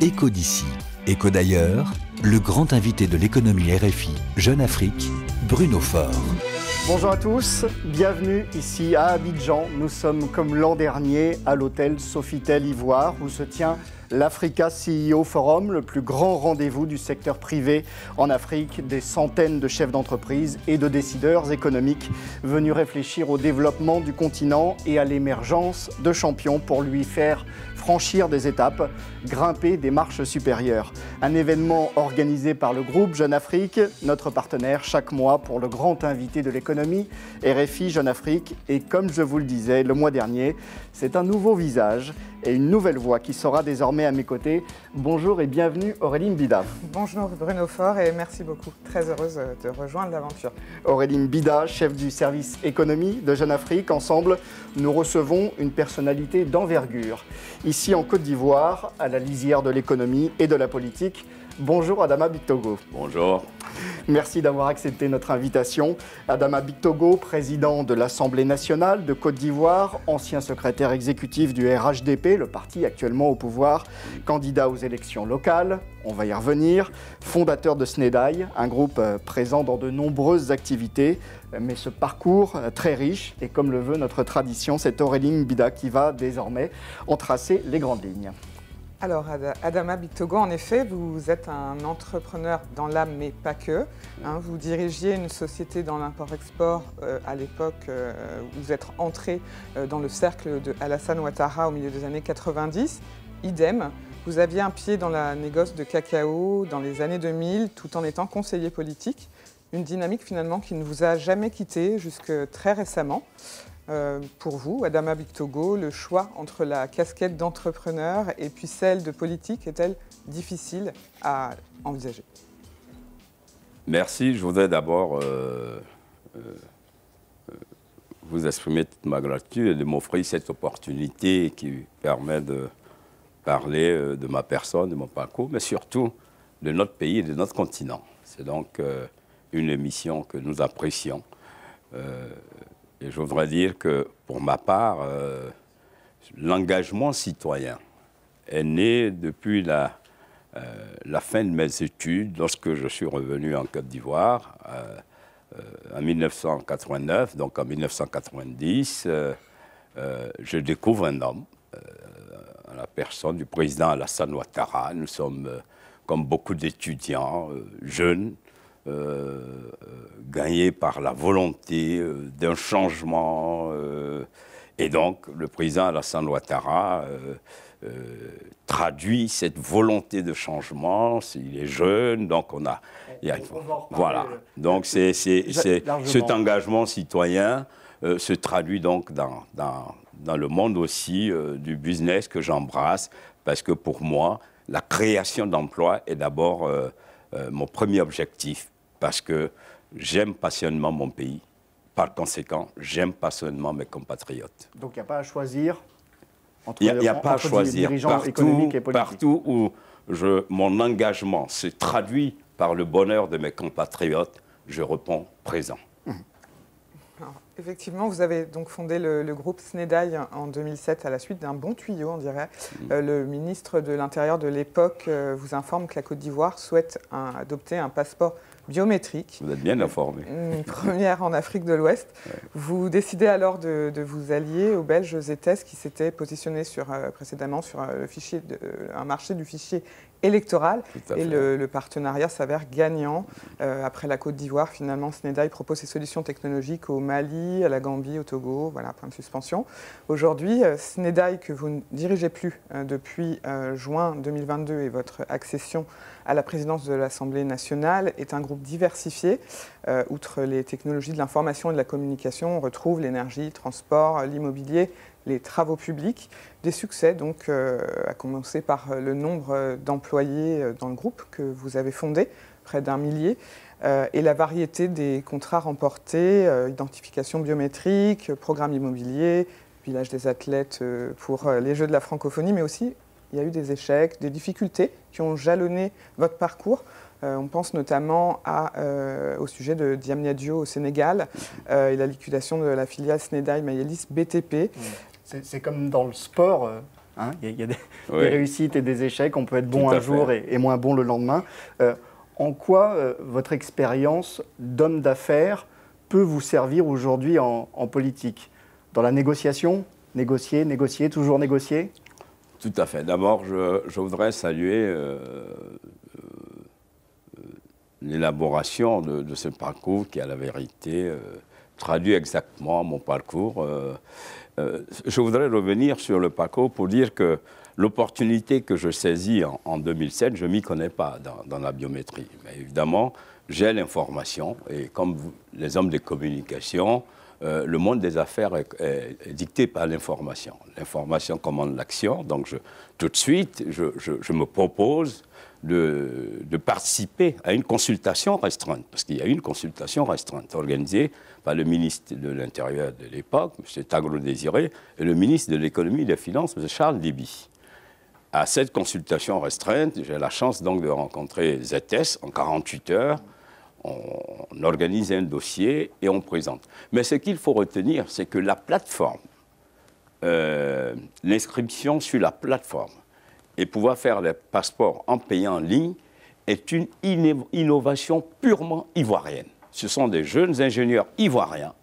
Éco d'ici, éco d'ailleurs, le grand invité de l'économie RFI, Jeune Afrique, Bruno Faure. Bonjour à tous, bienvenue ici à Abidjan. Nous sommes comme l'an dernier à l'hôtel Sofitel Ivoire où se tient l'Africa CEO Forum, le plus grand rendez-vous du secteur privé en Afrique, des centaines de chefs d'entreprise et de décideurs économiques venus réfléchir au développement du continent et à l'émergence de champions pour lui faire franchir des étapes, grimper des marches supérieures. Un événement organisé par le groupe Jeune Afrique, notre partenaire chaque mois pour le grand invité de l'économie, RFI Jeune Afrique. Et comme je vous le disais le mois dernier, c'est un nouveau visage et une nouvelle voix qui sera désormais à mes côtés. Bonjour et bienvenue Aurélie Mbida. Bonjour Bruno Faure et merci beaucoup. Très heureuse de rejoindre l'aventure. Aurélie Mbida, chef du service économie de Jeune Afrique. Ensemble, nous recevons une personnalité d'envergure. Ici en Côte d'Ivoire, à la lisière de l'économie et de la politique. Bonjour Adama Bictogo. Bonjour. Merci d'avoir accepté notre invitation. Adama Bictogo, président de l'Assemblée nationale de Côte d'Ivoire, ancien secrétaire exécutif du RHDP, le parti actuellement au pouvoir, candidat aux élections locales, on va y revenir, fondateur de Snedai, un groupe présent dans de nombreuses activités, mais ce parcours très riche, et comme le veut notre tradition, c'est Aurélie Mbida qui va désormais en tracer les grandes lignes. Alors Adama Bictogo, en effet, vous êtes un entrepreneur dans l'âme, mais pas que. Vous dirigez une société dans l'import-export à l'époque où vous êtes entré dans le cercle de Alassane Ouattara au milieu des années 90. Idem, vous aviez un pied dans la négoce de cacao dans les années 2000 tout en étant conseiller politique. Une dynamique finalement qui ne vous a jamais quitté jusque très récemment. Pour vous, Adama Bictogo, le choix entre la casquette d'entrepreneur et puis celle de politique est-elle difficile à envisager? Merci. Je voudrais d'abord vous exprimer toute ma gratitude et de m'offrir cette opportunité qui permet de parler de ma personne, de mon parcours, mais surtout de notre pays et de notre continent. C'est donc une émission que nous apprécions. Et je voudrais dire que, pour ma part, l'engagement citoyen est né depuis la fin de mes études, lorsque je suis revenu en Côte d'Ivoire, en 1989, donc en 1990. Je découvre un homme, la personne du président Alassane Ouattara. Nous sommes, comme beaucoup d'étudiants, jeunes, gagné par la volonté d'un changement. Et donc, le président Alassane Ouattara traduit cette volonté de changement. Il est jeune, donc on a... voilà. Donc, cet engagement citoyen se traduit donc dans le monde aussi du business que j'embrasse, parce que pour moi, la création d'emplois est d'abord mon premier objectif. Parce que j'aime passionnément mon pays. Par conséquent, j'aime passionnément mes compatriotes. Donc il n'y a pas à choisir entre les dirigeants économiques et politiques. Partout où mon engagement se traduit par le bonheur de mes compatriotes, je réponds présent. Alors, effectivement, vous avez donc fondé le groupe Snedai en 2007 à la suite d'un bon tuyau, on dirait. Le ministre de l'Intérieur de l'époque vous informe que la Côte d'Ivoire souhaite adopter un passeport biométrique. Vous êtes bien informé. Une première en Afrique de l'Ouest. Ouais. Vous décidez alors de vous allier aux Belges ETS qui s'étaient positionnés précédemment sur un marché du fichier électoral. Et le partenariat s'avère gagnant. Après la Côte d'Ivoire, finalement, Snedai propose ses solutions technologiques au Mali, à la Gambie, au Togo, voilà, point de suspension. Aujourd'hui, Snedai, que vous ne dirigez plus depuis juin 2022 et votre accession à la présidence de l'Assemblée nationale, est un groupe diversifié. Outre les technologies de l'information et de la communication, on retrouve l'énergie, le transport, l'immobilier, les travaux publics. Des succès, donc, à commencer par le nombre d'employés dans le groupe que vous avez fondé, près d'1 millier, et la variété des contrats remportés, identification biométrique, programme immobilier, village des athlètes pour les Jeux de la francophonie, mais aussi il y a eu des échecs, des difficultés qui ont jalonné votre parcours. On pense notamment au sujet de Diamniadio au Sénégal et la liquidation de la filiale Snedai Mayelis BTP. C'est comme dans le sport, Hein, il y a des réussites et des échecs, on peut être bon un jour et moins bon le lendemain. En quoi votre expérience d'homme d'affaires peut vous servir aujourd'hui en politique? Dans la négociation? Négocier, négocier, toujours négocier? Tout à fait. D'abord, je voudrais saluer l'élaboration de ce parcours qui, à la vérité, traduit exactement mon parcours. Je voudrais revenir sur le parcours pour dire que l'opportunité que je saisis en 2007, je ne m'y connais pas dans la biométrie. Mais évidemment, j'ai l'information et comme les hommes des communications, le monde des affaires est dicté par l'information. L'information commande l'action, donc tout de suite, je me propose de participer à une consultation restreinte, parce qu'il y a une consultation restreinte organisée par le ministre de l'Intérieur de l'époque, M. Tagro-Désiré, et le ministre de l'Économie et des Finances, M. Charles Déby. À cette consultation restreinte, j'ai la chance donc de rencontrer ZS en 48 heures, on organise un dossier et on présente. Mais ce qu'il faut retenir, c'est que la plateforme, l'inscription sur la plateforme, et pouvoir faire les passeports en payant en ligne est une innovation purement ivoirienne. Ce sont des jeunes ingénieurs ivoiriens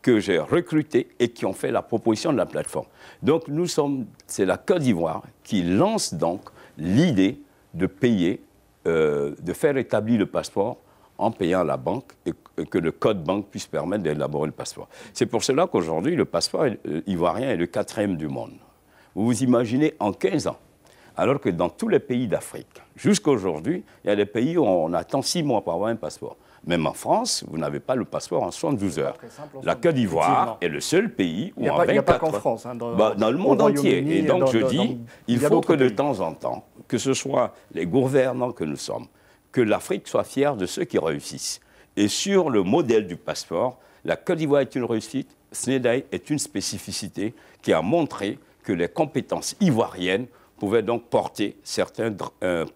que j'ai recrutés et qui ont fait la proposition de la plateforme. Donc nous sommes, c'est la Côte d'Ivoire qui lance donc l'idée de payer, de faire établir le passeport en payant la banque et que le code banque puisse permettre d'élaborer le passeport. C'est pour cela qu'aujourd'hui le passeport ivoirien est le 4e du monde. Vous vous imaginez en 15 ans. Alors que dans tous les pays d'Afrique, jusqu'à aujourd'hui, il y a des pays où on attend 6 mois pour avoir un passeport. Même en France, vous n'avez pas le passeport en 72 heures. La Côte d'Ivoire est le seul pays où en 24 heures... Il n'y a pas qu'en France. Hein, dans le monde entier. Et donc je dis, il faut que de temps en temps, que ce soit les gouvernants que nous sommes, que l'Afrique soit fière de ceux qui réussissent. Et sur le modèle du passeport, la Côte d'Ivoire est une réussite, Snedai est une spécificité qui a montré que les compétences ivoiriennes pouvaient donc porter certains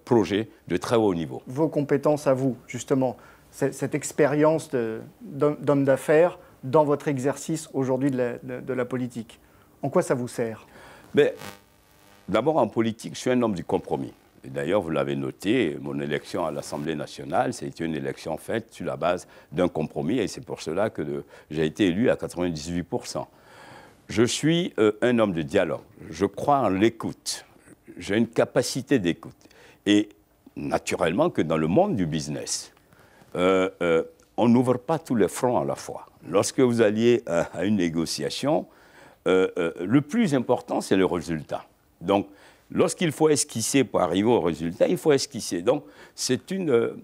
projets de très haut niveau. Vos compétences à vous, justement, cette expérience d'homme d'affaires dans votre exercice aujourd'hui de la politique, en quoi ça vous sert? D'abord, en politique, je suis un homme du compromis. D'ailleurs, vous l'avez noté, mon élection à l'Assemblée nationale, c'était une élection faite sur la base d'un compromis, et c'est pour cela que j'ai été élu à 98%. Je suis un homme de dialogue, je crois en l'écoute. J'ai une capacité d'écoute. Et naturellement que dans le monde du business, on n'ouvre pas tous les fronts à la fois. Lorsque vous alliez à une négociation, le plus important, c'est le résultat. Donc, lorsqu'il faut esquisser pour arriver au résultat, il faut esquisser. Donc, c'est une...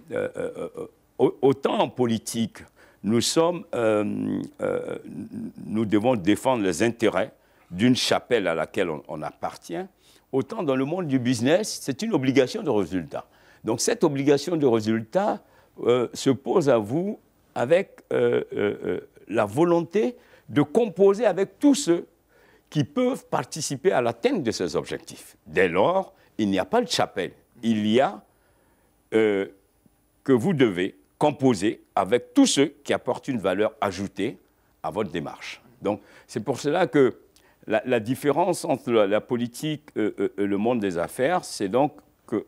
autant en politique, nous sommes... nous devons défendre les intérêts d'une chapelle à laquelle on appartient. Autant dans le monde du business, c'est une obligation de résultat. Donc cette obligation de résultat se pose à vous avec la volonté de composer avec tous ceux qui peuvent participer à l'atteinte de ces objectifs. Dès lors, il n'y a pas de chapelle. Il y a que vous devez composer avec tous ceux qui apportent une valeur ajoutée à votre démarche. Donc c'est pour cela que la différence entre la politique et le monde des affaires, c'est donc que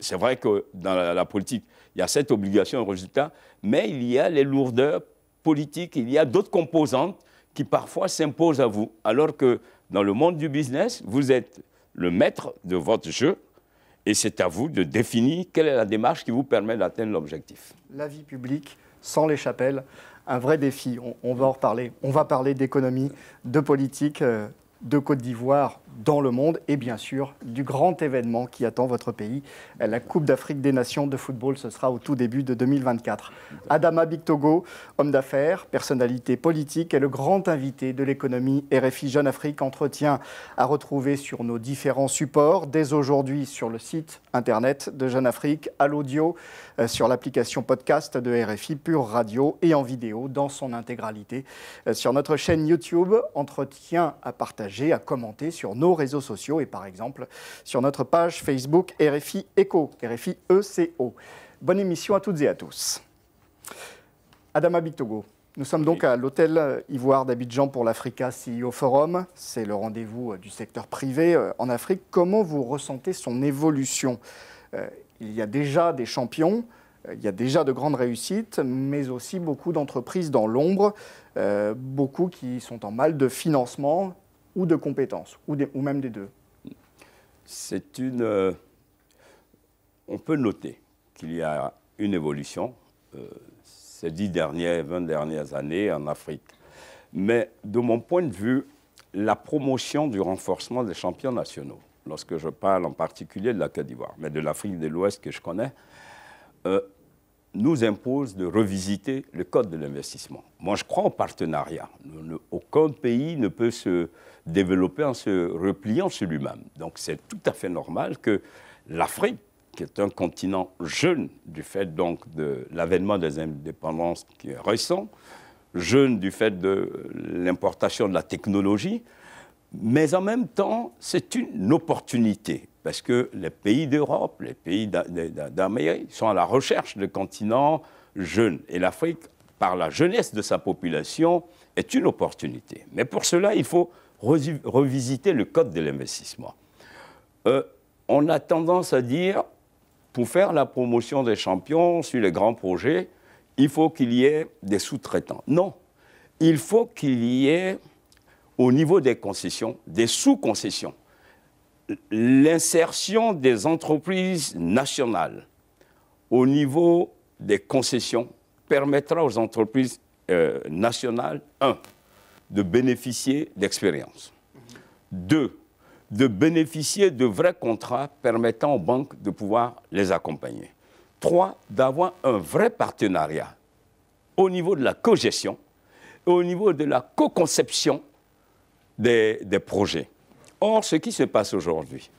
c'est vrai que dans la politique, il y a cette obligation au résultat, mais il y a les lourdeurs politiques, il y a d'autres composantes qui parfois s'imposent à vous, alors que dans le monde du business, vous êtes le maître de votre jeu et c'est à vous de définir quelle est la démarche qui vous permet d'atteindre l'objectif. La vie publique sans les chapelles. Un vrai défi, on va en reparler. On va parler d'économie, de politique, de Côte d'Ivoire dans le monde et bien sûr du grand événement qui attend votre pays. La Coupe d'Afrique des Nations de football, ce sera au tout début de 2024. Adama Bictogo, homme d'affaires, personnalité politique, est le grand invité de l'économie RFI Jeune Afrique. Entretien à retrouver sur nos différents supports, dès aujourd'hui sur le site internet de Jeune Afrique, à l'audio, sur l'application podcast de RFI Pure Radio et en vidéo dans son intégralité. Sur notre chaîne YouTube, entretien à partager, à commenter sur nos réseaux sociaux et par exemple sur notre page Facebook RFI ECO. RFI ECO. Bonne émission à toutes et à tous. Adama Bictogo, Nous sommes donc à l'hôtel Ivoire d'Abidjan pour l'Africa CEO Forum. C'est le rendez-vous du secteur privé en Afrique. Comment vous ressentez son évolution? Il y a déjà des champions, il y a déjà de grandes réussites, mais aussi beaucoup d'entreprises dans l'ombre, beaucoup qui sont en mal de financement ou de compétences, ou même des deux. C'est une... on peut noter qu'il y a une évolution ces 20 dernières années en Afrique. Mais de mon point de vue, la promotion du renforcement des champions nationaux, lorsque je parle en particulier de la Côte d'Ivoire, mais de l'Afrique de l'Ouest que je connais, nous impose de revisiter le code de l'investissement. Moi, je crois en partenariat. Aucun pays ne peut se développer en se repliant sur lui-même. Donc, c'est tout à fait normal que l'Afrique, qui est un continent jeune du fait donc de l'avènement des indépendances qui est récent, jeune du fait de l'importation de la technologie, mais en même temps, c'est une opportunité, parce que les pays d'Europe, les pays d'Amérique sont à la recherche de continents jeunes. Et l'Afrique, par la jeunesse de sa population, est une opportunité. Mais pour cela, il faut revisiter le code de l'investissement. On a tendance à dire, pour faire la promotion des champions sur les grands projets, il faut qu'il y ait des sous-traitants. Non, il faut qu'il y ait, au niveau des concessions, des sous-concessions, l'insertion des entreprises nationales au niveau des concessions permettra aux entreprises nationales, 1, de bénéficier d'expérience, 2, de bénéficier de vrais contrats permettant aux banques de pouvoir les accompagner, 3, d'avoir un vrai partenariat au niveau de la co-gestion et au niveau de la co-conception des projets. Or, ce qui se passe aujourd'hui,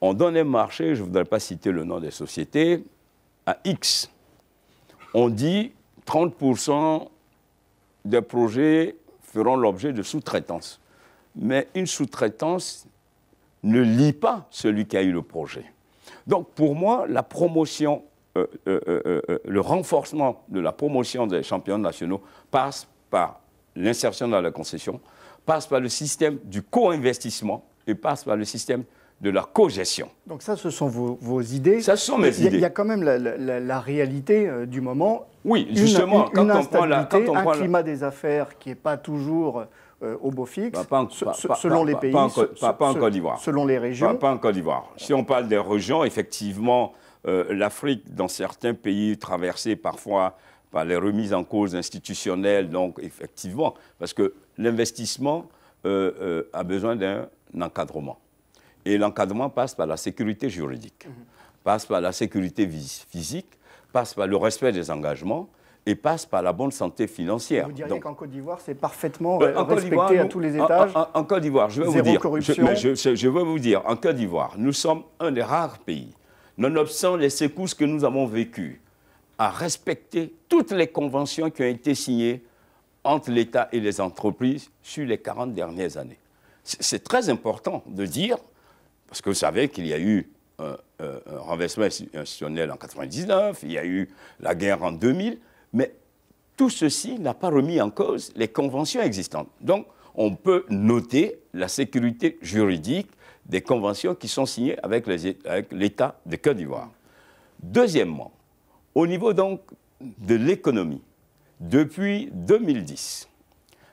on donne un marché, je ne voudrais pas citer le nom des sociétés, à X. On dit 30% des projets feront l'objet de sous-traitance. Mais une sous-traitance ne lie pas celui qui a eu le projet. Donc, pour moi, la promotion, le renforcement de la promotion des champions nationaux passe par l'insertion dans la concession, passe par le système du co-investissement, et passe par le système de la co-gestion. Donc ça, ce sont vos idées. Ça, ce sont mes idées. Il y a quand même la réalité du moment. Oui, justement, quand on prend un climat des affaires qui n'est pas toujours au beau fixe, selon les pays, pas en Côte d'Ivoire. Selon les régions. Pas en Côte d'Ivoire. Si on parle des régions, effectivement, l'Afrique, dans certains pays, traversée parfois par les remises en cause institutionnelles, donc effectivement, parce que l'investissement a besoin d'un encadrement. Et l'encadrement passe par la sécurité juridique, passe par la sécurité physique, passe par le respect des engagements et passe par la bonne santé financière. Vous diriez qu'en Côte d'Ivoire, c'est parfaitement respecté à tous les étages? En Côte d'Ivoire, je veux vous dire, en Côte d'Ivoire, nous sommes un des rares pays, nonobstant les secousses que nous avons vécues, à respecter toutes les conventions qui ont été signées entre l'État et les entreprises sur les 40 dernières années. C'est très important de dire, parce que vous savez qu'il y a eu un renversement institutionnel en 1999, il y a eu la guerre en 2000, mais tout ceci n'a pas remis en cause les conventions existantes. Donc, on peut noter la sécurité juridique des conventions qui sont signées avec l'État de Côte d'Ivoire. Deuxièmement, au niveau donc de l'économie, depuis 2010,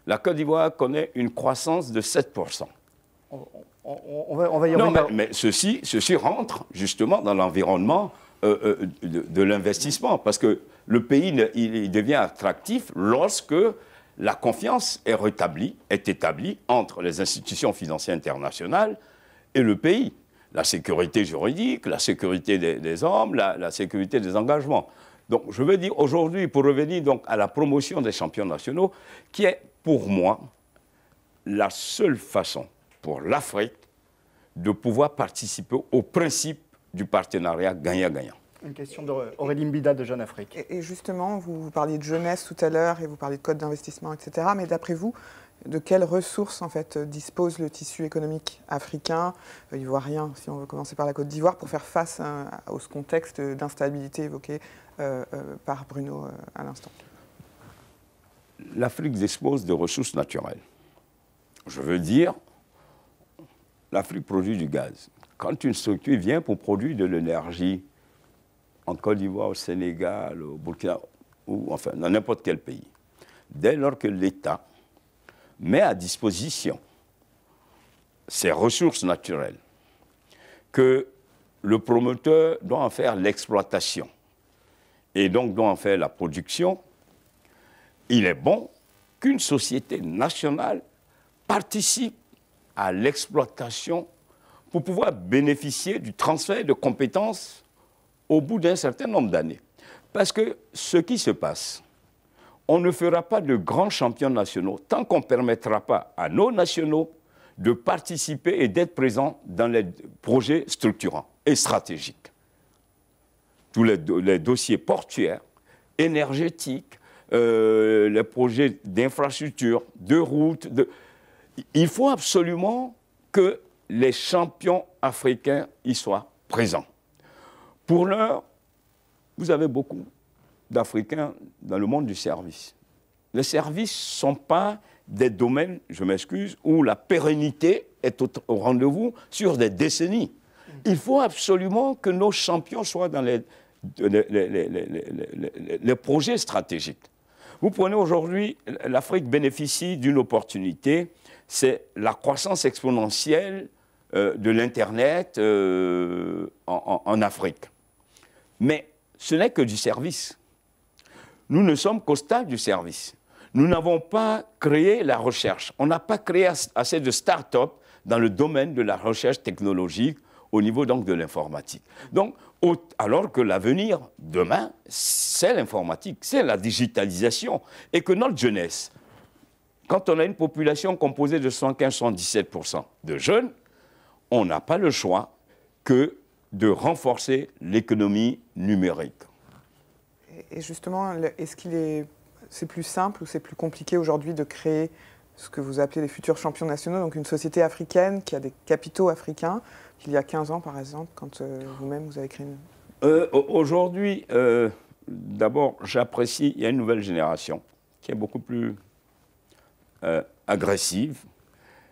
la Côte d'Ivoire connaît une croissance de 7%. On va y revenir. Mais ceci rentre justement dans l'environnement de l'investissement, parce que le pays il devient attractif lorsque la confiance est établie entre les institutions financières internationales et le pays. La sécurité juridique, la sécurité des hommes, la sécurité des engagements. Donc, je veux dire, aujourd'hui, pour revenir donc à la promotion des champions nationaux, qui est, pour moi, la seule façon pour l'Afrique de pouvoir participer au principe du partenariat gagnant-gagnant. Une question d'Aurélie Mbida de Jeune Afrique. Et justement, vous parliez de jeunesse tout à l'heure, et vous parliez de code d'investissement, etc. Mais d'après vous, de quelles ressources en fait dispose le tissu économique africain, ivoirien, si on veut commencer par la Côte d'Ivoire, pour faire face à ce contexte d'instabilité évoqué par Bruno à l'instant? l'Afrique dispose de ressources naturelles. Je veux dire, l'Afrique produit du gaz. Quand une structure vient pour produire de l'énergie, en Côte d'Ivoire, au Sénégal, au Burkina, ou enfin dans n'importe quel pays, dès lors que l'État met à disposition ces ressources naturelles, que le promoteur doit en faire l'exploitation et donc doit en faire la production, il est bon qu'une société nationale participe à l'exploitation pour pouvoir bénéficier du transfert de compétences au bout d'un certain nombre d'années. Parce que ce qui se passe, on ne fera pas de grands champions nationaux tant qu'on ne permettra pas à nos nationaux de participer et d'être présents dans les projets structurants et stratégiques. Tous les dossiers portuaires, énergétiques, les projets d'infrastructures, de routes. Il faut absolument que les champions africains y soient présents. Pour l'heure, vous avez beaucoup d'Africains dans le monde du service. Les services ne sont pas des domaines, je m'excuse, où la pérennité est au rendez-vous sur des décennies. Il faut absolument que nos champions soient dans les projets stratégiques. Vous prenez aujourd'hui, l'Afrique bénéficie d'une opportunité, c'est la croissance exponentielle de l'Internet en Afrique. Mais ce n'est que du service. Nous ne sommes qu'au stade du service. Nous n'avons pas créé la recherche. On n'a pas créé assez de start-up dans le domaine de la recherche technologique au niveau donc de l'informatique. Donc, alors que l'avenir, demain, c'est l'informatique, c'est la digitalisation. Et que notre jeunesse, quand on a une population composée de 75-77% de jeunes, on n'a pas le choix que de renforcer l'économie numérique. Et justement, est-ce qu'il est... C'est plus simple ou c'est plus compliqué aujourd'hui de créer ce que vous appelez les futurs champions nationaux, donc une société africaine qui a des capitaux africains, qu'il y a 15 ans par exemple, quand vous-même vous avez créé une... Aujourd'hui, d'abord, j'apprécie, il y a une nouvelle génération qui est beaucoup plus agressive,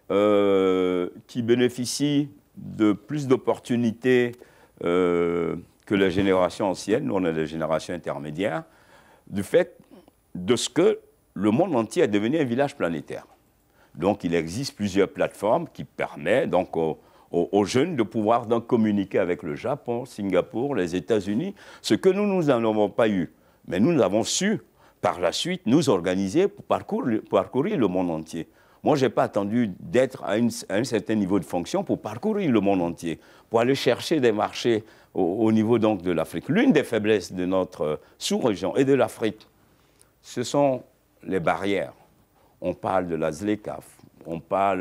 qui bénéficie de plus d'opportunités que la génération ancienne. Nous, on est des générations intermédiaires, du fait de ce que le monde entier est devenu un village planétaire. Donc il existe plusieurs plateformes qui permettent donc aux jeunes de pouvoir donc communiquer avec le Japon, Singapour, les États-Unis, ce que nous n'avons pas eu. Mais nous avons su, par la suite, nous organiser pour parcourir le monde entier. Moi, je n'ai pas attendu d'être à un certain niveau de fonction pour parcourir le monde entier, pour aller chercher des marchés au niveau donc de l'Afrique. L'une des faiblesses de notre sous-région et de l'Afrique, ce sont les barrières. On parle de la ZLECAF, on parle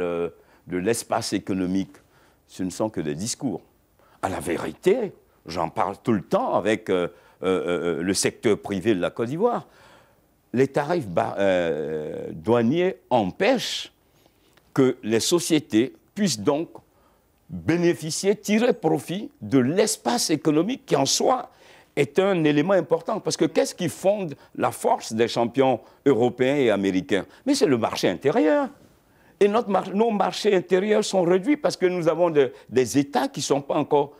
de l'espace économique. Ce ne sont que des discours. À la vérité, j'en parle tout le temps avec le secteur privé de la Côte d'Ivoire. Les tarifs douaniers empêchent que les sociétés puissent donc bénéficier, tirer profit de l'espace économique qui en soit est un élément important. Parce que qu'est-ce qui fonde la force des champions européens et américains? Mais c'est le marché intérieur. Et nos marchés intérieurs sont réduits parce que nous avons des États qui ne sont pas encore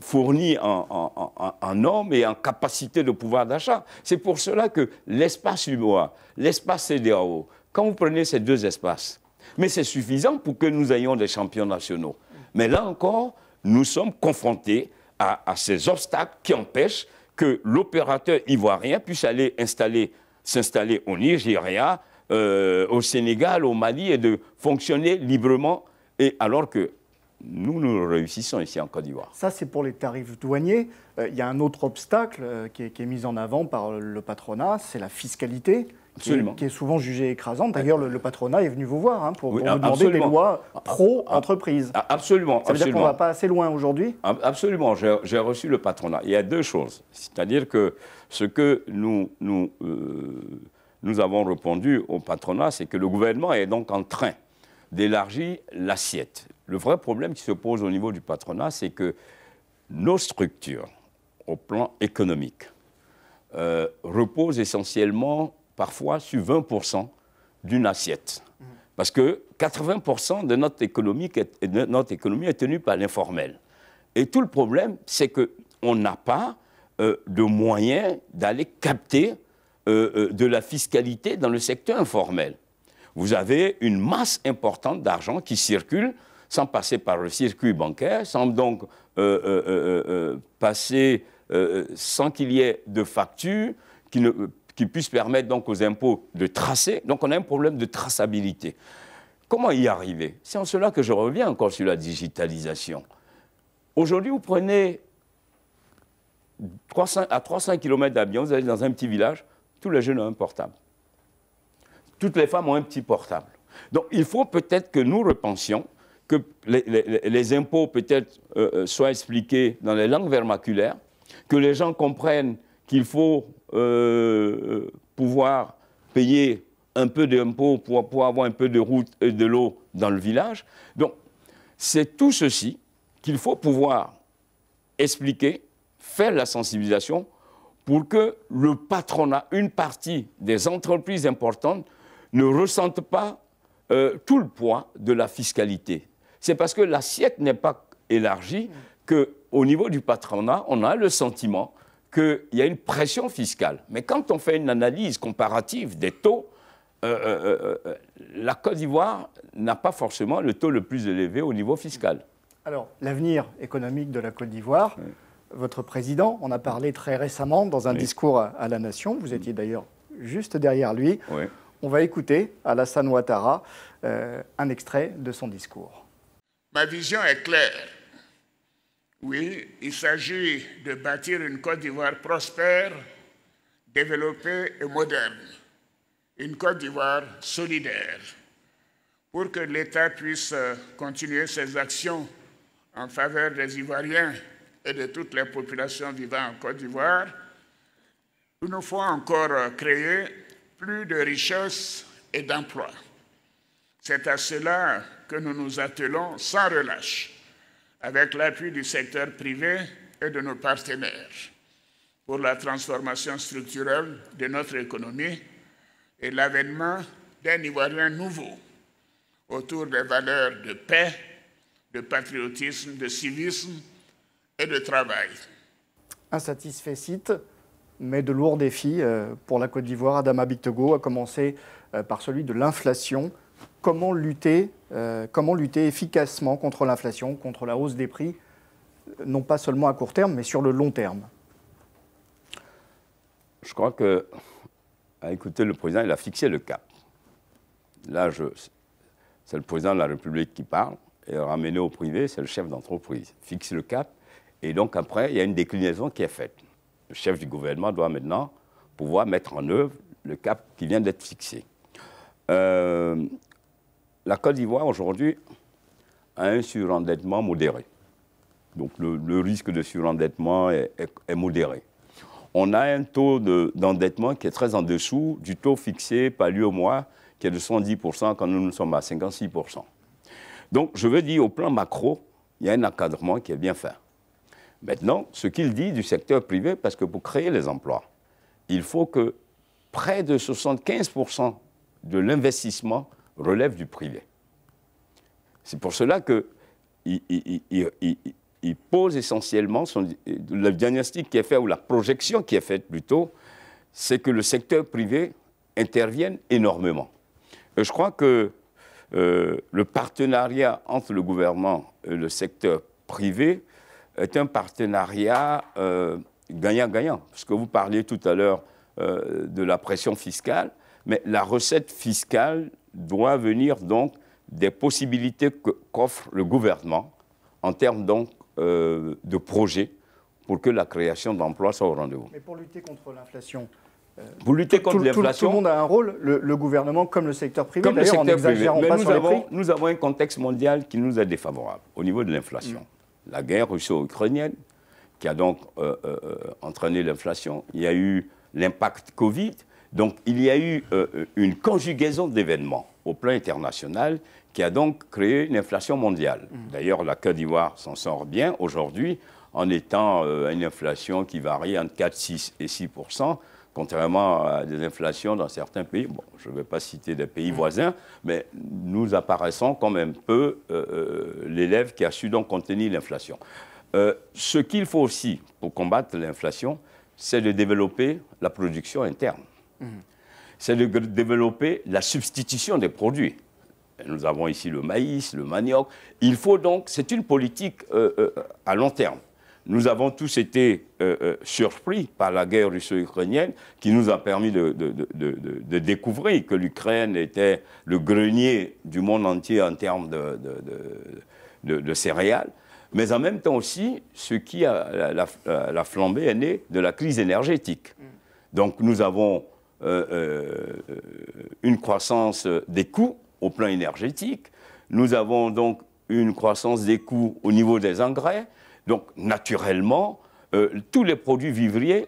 fournis en hommes et en capacité de pouvoir d'achat. C'est pour cela que l'espace UEMOA, l'espace CEDEAO, quand vous prenez ces deux espaces, mais c'est suffisant pour que nous ayons des champions nationaux. Mais là encore, nous sommes confrontés à ces obstacles qui empêchent que l'opérateur ivoirien puisse aller s'installer au Nigeria, au Sénégal, au Mali, et de fonctionner librement, et alors que nous réussissons ici en Côte d'Ivoire. Ça, c'est pour les tarifs douaniers. Il y a un autre obstacle qui est mis en avant par le patronat, c'est la fiscalité. Absolument. Qui est souvent jugée écrasante. D'ailleurs, le patronat est venu vous voir hein, pour vous demander des lois pro-entreprise. Absolument. Ça veut dire qu'on ne va pas assez loin aujourd'hui? Absolument. J'ai reçu le patronat. Il y a deux choses. C'est-à-dire que ce que nous avons répondu au patronat, c'est que le gouvernement est donc en train d'élargir l'assiette. Le vrai problème qui se pose au niveau du patronat, c'est que nos structures, au plan économique, reposent essentiellement parfois sur 20% d'une assiette. Parce que 80% de notre économie, est tenue par l'informel. Et tout le problème, c'est qu'on n'a pas de moyens d'aller capter de la fiscalité dans le secteur informel. Vous avez une masse importante d'argent qui circule sans passer par le circuit bancaire, sans donc passer, sans qu'il y ait de factures qui puissent permettre donc aux impôts de tracer. Donc on a un problème de traçabilité. Comment y arriver? C'est en cela que je reviens encore sur la digitalisation. Aujourd'hui, vous prenez 300 km d'Abidjan, vous allez dans un petit village, tous les jeunes ont un portable. Toutes les femmes ont un petit portable. Donc il faut peut-être que nous repensions que les impôts peut-être soient expliqués dans les langues vernaculaires, que les gens comprennent qu'il faut pouvoir payer un peu d'impôts pour avoir un peu de route et de l'eau dans le village. Donc c'est tout ceci qu'il faut pouvoir expliquer, faire la sensibilisation pour que le patronat, une partie des entreprises importantes, ne ressente pas tout le poids de la fiscalité. C'est parce que l'assiette n'est pas élargie qu'au niveau du patronat, on a le sentiment qu'il y a une pression fiscale. Mais quand on fait une analyse comparative des taux, la Côte d'Ivoire n'a pas forcément le taux le plus élevé au niveau fiscal. Alors, l'avenir économique de la Côte d'Ivoire, oui. Votre président en a parlé très récemment dans un oui. discours à la Nation. Vous étiez d'ailleurs juste derrière lui. Oui. On va écouter Alassane Ouattara un extrait de son discours. Ma vision est claire. Oui, il s'agit de bâtir une Côte d'Ivoire prospère, développée et moderne. Une Côte d'Ivoire solidaire. Pour que l'État puisse continuer ses actions en faveur des Ivoiriens et de toutes les populations vivant en Côte d'Ivoire, il nous faut encore créer plus de richesses et d'emplois. C'est à cela que nous nous attelons sans relâche, avec l'appui du secteur privé et de nos partenaires, pour la transformation structurelle de notre économie et l'avènement d'un Ivoirien nouveau autour des valeurs de paix, de patriotisme, de civisme et de travail. Insatisfait site, mais de lourds défis pour la Côte d'Ivoire. Adama Bictogo a commencé par celui de l'inflation. Comment lutter efficacement contre l'inflation, contre la hausse des prix, non pas seulement à court terme, mais sur le long terme? Je crois que, à écouter le président, il a fixé le cap. Là, c'est le président de la République qui parle. Et ramener au privé, c'est le chef d'entreprise. Fixe le cap. Et donc après, il y a une déclinaison qui est faite. Le chef du gouvernement doit maintenant pouvoir mettre en œuvre le cap qui vient d'être fixé. La Côte d'Ivoire, aujourd'hui, a un surendettement modéré. Donc le risque de surendettement est modéré. On a un taux d'endettement qui est très en dessous du taux fixé par l'UEMOA, qui est de 70% quand nous sommes à 56%. Donc, je veux dire, au plan macro, il y a un encadrement qui est bien fait. Maintenant, ce qu'il dit du secteur privé, parce que pour créer les emplois, il faut que près de 75% de l'investissement relève du privé. C'est pour cela qu'il pose essentiellement le diagnostic qui est fait, ou la projection qui est faite plutôt, c'est que le secteur privé intervienne énormément. Et je crois que le partenariat entre le gouvernement et le secteur privé est un partenariat gagnant-gagnant. Parce que vous parliez tout à l'heure de la pression fiscale, mais la recette fiscale doit venir donc des possibilités qu'offre le gouvernement en termes donc de projets pour que la création d'emplois soit au rendez-vous. Mais pour lutter contre l'inflation, pour lutter contre l'inflation, tout le monde a un rôle, le gouvernement comme le secteur privé. D'ailleurs, en n'exagérant pas sur les prix. Nous avons un contexte mondial qui nous est défavorable au niveau de l'inflation. Mmh. La guerre russo-ukrainienne qui a donc entraîné l'inflation. Il y a eu l'impact Covid. Donc il y a eu une conjugaison d'événements au plan international qui a donc créé une inflation mondiale. Mmh. D'ailleurs, la Côte d'Ivoire s'en sort bien aujourd'hui en étant à une inflation qui varie entre 4, 6 et 6%. contrairement à des inflations dans certains pays. Bon, je ne vais pas citer des pays voisins, mais nous apparaissons comme un peu l'élève qui a su donc contenir l'inflation. Ce qu'il faut aussi pour combattre l'inflation, c'est de développer la production interne. C'est de développer la substitution des produits. Nous avons ici le maïs, le manioc. Il faut donc, c'est une politique à long terme. Nous avons tous été surpris par la guerre russo-ukrainienne qui nous a permis de découvrir que l'Ukraine était le grenier du monde entier en termes de céréales. Mais en même temps aussi, ce qui a la flambée est née de la crise énergétique. Donc nous avons une croissance des coûts au plan énergétique. Nous avons donc une croissance des coûts au niveau des engrais. Donc, naturellement, tous les produits vivriers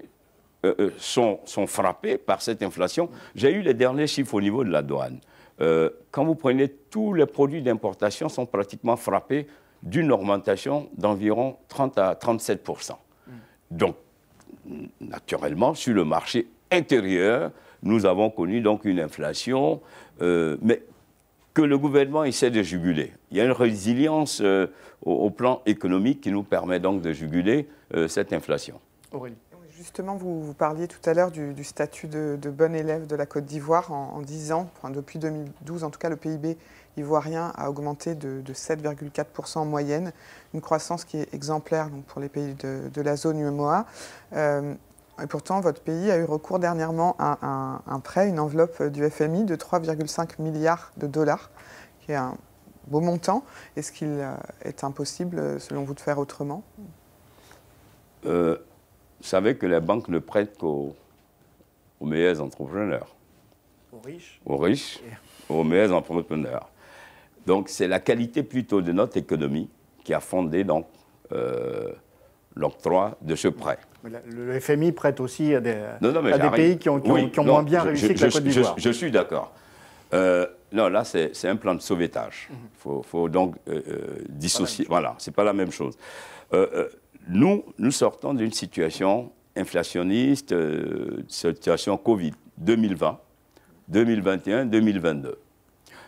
sont frappés par cette inflation. J'ai eu les derniers chiffres au niveau de la douane. Quand vous prenez tous les produits d'importation, sont pratiquement frappés d'une augmentation d'environ 30 à 37%. Donc, naturellement, sur le marché intérieur, nous avons connu donc une inflation, mais que le gouvernement essaie de juguler. Il y a une résilience au plan économique qui nous permet donc de juguler cette inflation. Aurélie. Justement, vous parliez tout à l'heure du statut de bon élève de la Côte d'Ivoire en 10 ans. Enfin, depuis 2012, en tout cas, le PIB ivoirien a augmenté de 7,4% en moyenne, une croissance qui est exemplaire donc, pour les pays de la zone UEMOA. Et pourtant, votre pays a eu recours dernièrement à un prêt, une enveloppe du FMI de 3,5 milliards de dollars, qui est un beau montant. Est-ce qu'il est impossible, selon vous, de faire autrement? Vous savez que la banque ne prête qu'aux meilleurs entrepreneurs. Aux riches. Aux riches, aux meilleurs entrepreneurs. Donc, c'est la qualité plutôt de notre économie qui a fondé donc, l'octroi de ce prêt. Le FMI prête aussi à des pays qui ont moins bien réussi que la Côte d'Ivoire. Je suis d'accord. Non, là, c'est un plan de sauvetage. Il faut donc dissocier. Voilà, c'est pas la même chose. Nous sortons d'une situation inflationniste, situation Covid 2020, 2021, 2022.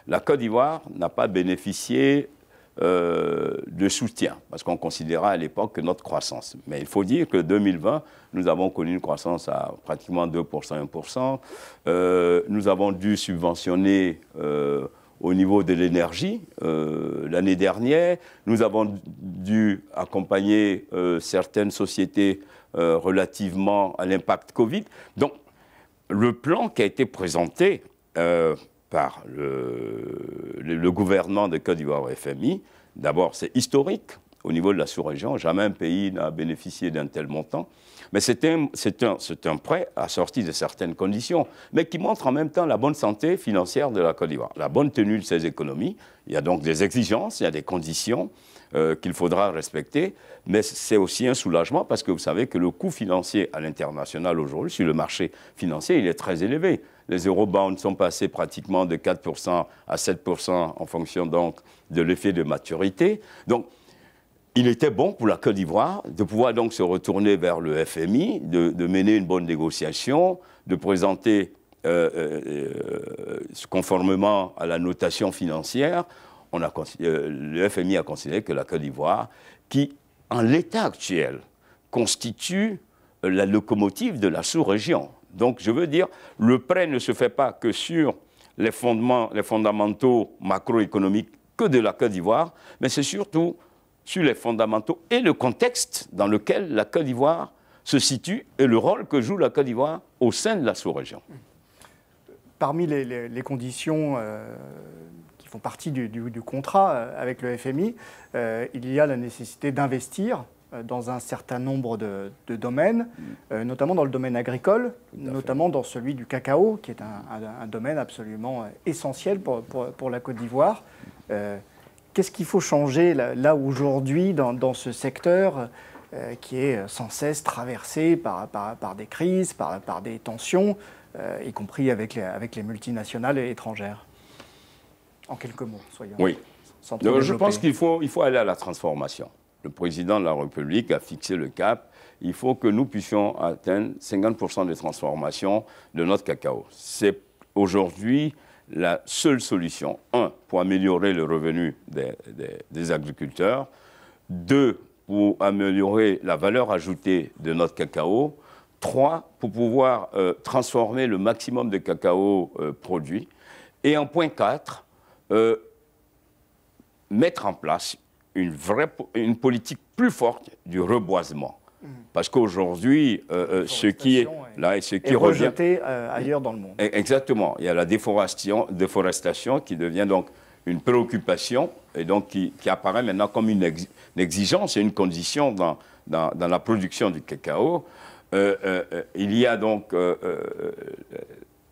La Côte d'Ivoire n'a pas bénéficié de soutien, parce qu'on considérait à l'époque notre croissance. Mais il faut dire que 2020, nous avons connu une croissance à pratiquement 2%, 1%. Nous avons dû subventionner au niveau de l'énergie l'année dernière. Nous avons dû accompagner certaines sociétés relativement à l'impact Covid. Donc, le plan qui a été présenté par le gouvernement de Côte d'Ivoire au FMI. D'abord, c'est historique au niveau de la sous-région. Jamais un pays n'a bénéficié d'un tel montant. Mais c'est un prêt assorti de certaines conditions, mais qui montre en même temps la bonne santé financière de la Côte d'Ivoire, la bonne tenue de ses économies. Il y a donc des exigences, il y a des conditions qu'il faudra respecter, mais c'est aussi un soulagement parce que vous savez que le coût financier à l'international aujourd'hui, sur le marché financier, il est très élevé. Les eurobonds sont passés pratiquement de 4% à 7% en fonction donc de l'effet de maturité. Donc, il était bon pour la Côte d'Ivoire de pouvoir donc se retourner vers le FMI, de mener une bonne négociation, de présenter, conformément à la notation financière, le FMI a considéré que la Côte d'Ivoire, qui en l'état actuel constitue la locomotive de la sous-région. Donc, je veux dire, le prêt ne se fait pas que sur les fondamentaux macroéconomiques que de la Côte d'Ivoire, mais c'est surtout sur les fondamentaux et le contexte dans lequel la Côte d'Ivoire se situe et le rôle que joue la Côte d'Ivoire au sein de la sous-région. Parmi les conditions qui font partie du contrat avec le FMI, il y a la nécessité d'investir dans un certain nombre de domaines, notamment dans le domaine agricole, notamment dans celui du cacao, qui est un domaine absolument essentiel pour la Côte d'Ivoire. Qu'est-ce qu'il faut changer là aujourd'hui dans ce secteur qui est sans cesse traversé par des crises, par des tensions, y compris avec les multinationales étrangères? En quelques mots, soyons. Oui. Je pense qu'il faut aller à la transformation. Le président de la République a fixé le cap. Il faut que nous puissions atteindre 50% de transformation de notre cacao. C'est aujourd'hui la seule solution. Un, pour améliorer le revenu des agriculteurs. Deux, pour améliorer la valeur ajoutée de notre cacao. Trois, pour pouvoir transformer le maximum de cacao produit. Et en point 4, mettre en place une politique plus forte du reboisement. Parce qu'aujourd'hui, ce qui est là et ce qui revient... rejeté ailleurs dans le monde. Exactement. Il y a la déforestation qui devient donc une préoccupation et donc qui apparaît maintenant comme une exigence et une condition dans la production du cacao. Il y a donc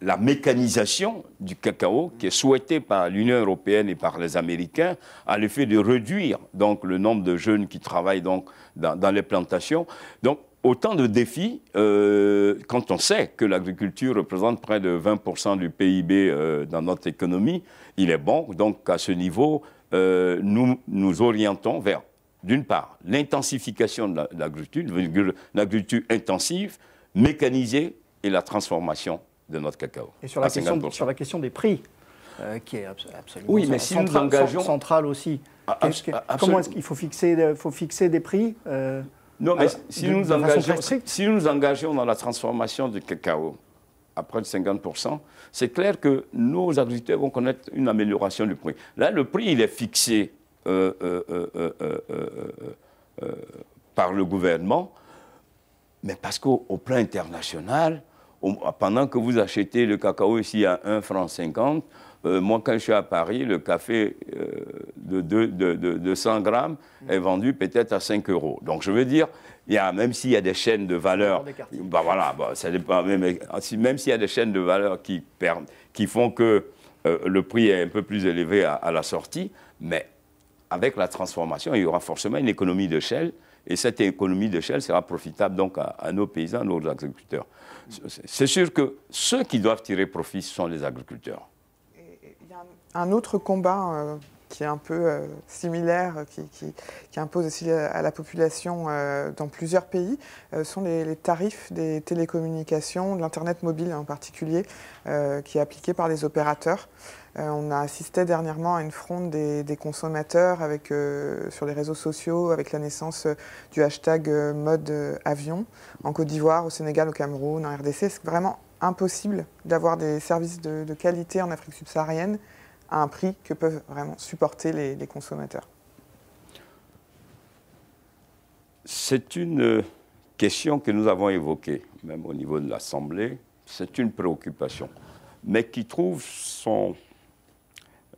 la mécanisation du cacao qui est souhaitée par l'Union européenne et par les Américains à l'effet de réduire donc, le nombre de jeunes qui travaillent donc, dans les plantations. Donc autant de défis quand on sait que l'agriculture représente près de 20% du PIB dans notre économie. Il est bon donc à ce niveau nous nous orientons vers d'une part l'intensification de l'agriculture intensive, mécanisée et la transformation de notre cacao. Et sur la question des prix, qui est absolument oui, mais si centrale aussi. Comment est-ce qu'il faut fixer des prix non, mais si nous nous engageons dans la transformation du cacao à près de 50%, c'est clair que nos agriculteurs vont connaître une amélioration du prix. Là, le prix, il est fixé par le gouvernement, mais parce qu'au plan international, pendant que vous achetez le cacao ici à 1,50 franc, moi, quand je suis à Paris, le café de 100 grammes est vendu peut-être à 5 €. Donc, je veux dire, il y a, même s'il y a des chaînes de valeur, bah, voilà, bah, ça dépend, même s'il y a des chaînes de valeur qui font que le prix est un peu plus élevé à la sortie, mais avec la transformation, il y aura forcément une économie d'échelle. Et cette économie d'échelle sera profitable donc à nos paysans, à nos agriculteurs. C'est sûr que ceux qui doivent tirer profit sont les agriculteurs. Il y a un autre combat qui est un peu similaire, qui impose aussi à la population dans plusieurs pays, sont les tarifs des télécommunications, de l'Internet mobile en particulier, qui est appliqué par les opérateurs. On a assisté dernièrement à une fronde des consommateurs avec, sur les réseaux sociaux avec la naissance du hashtag mode avion en Côte d'Ivoire, au Sénégal, au Cameroun, en RDC. C'est vraiment impossible d'avoir des services de qualité en Afrique subsaharienne à un prix que peuvent vraiment supporter les consommateurs. C'est une question que nous avons évoquée, même au niveau de l'Assemblée. C'est une préoccupation, mais qui trouve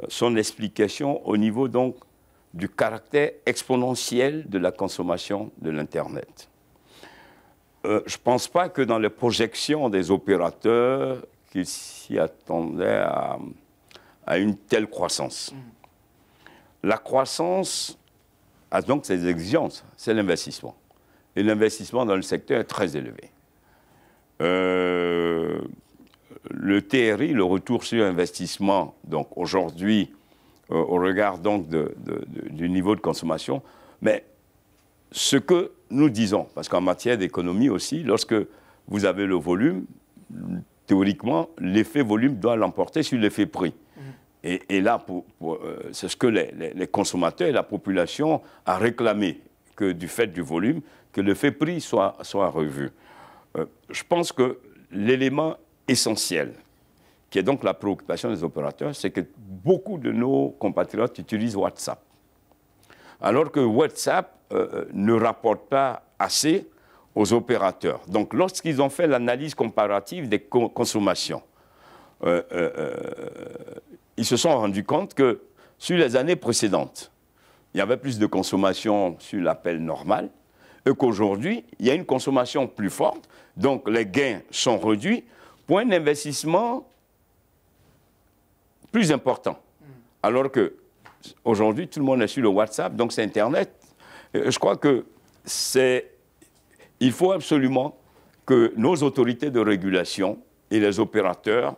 son explication au niveau donc du caractère exponentiel de la consommation de l'Internet. Je ne pense pas que dans les projections des opérateurs qu'ils s'y attendaient à une telle croissance. La croissance a donc ses exigences, c'est l'investissement. Et l'investissement dans le secteur est très élevé. Le TRI, le retour sur investissement, donc aujourd'hui, au regard donc du niveau de consommation, mais ce que nous disons, parce qu'en matière d'économie aussi, lorsque vous avez le volume, théoriquement, l'effet volume doit l'emporter sur l'effet prix. Et là, c'est ce que les consommateurs et la population a réclamé, que du fait du volume, que l'effet prix soit revu. Je pense que l'élément essentiel, qui est donc la préoccupation des opérateurs, c'est que beaucoup de nos compatriotes utilisent WhatsApp. Alors que WhatsApp ne rapporte pas assez aux opérateurs. Donc lorsqu'ils ont fait l'analyse comparative des consommations, ils se sont rendus compte que sur les années précédentes, il y avait plus de consommation sur l'appel normal, et qu'aujourd'hui, il y a une consommation plus forte, donc les gains sont réduits, point d'investissement plus important. Alors qu'aujourd'hui, tout le monde est sur le WhatsApp, donc c'est Internet. Je crois que il faut absolument que nos autorités de régulation et les opérateurs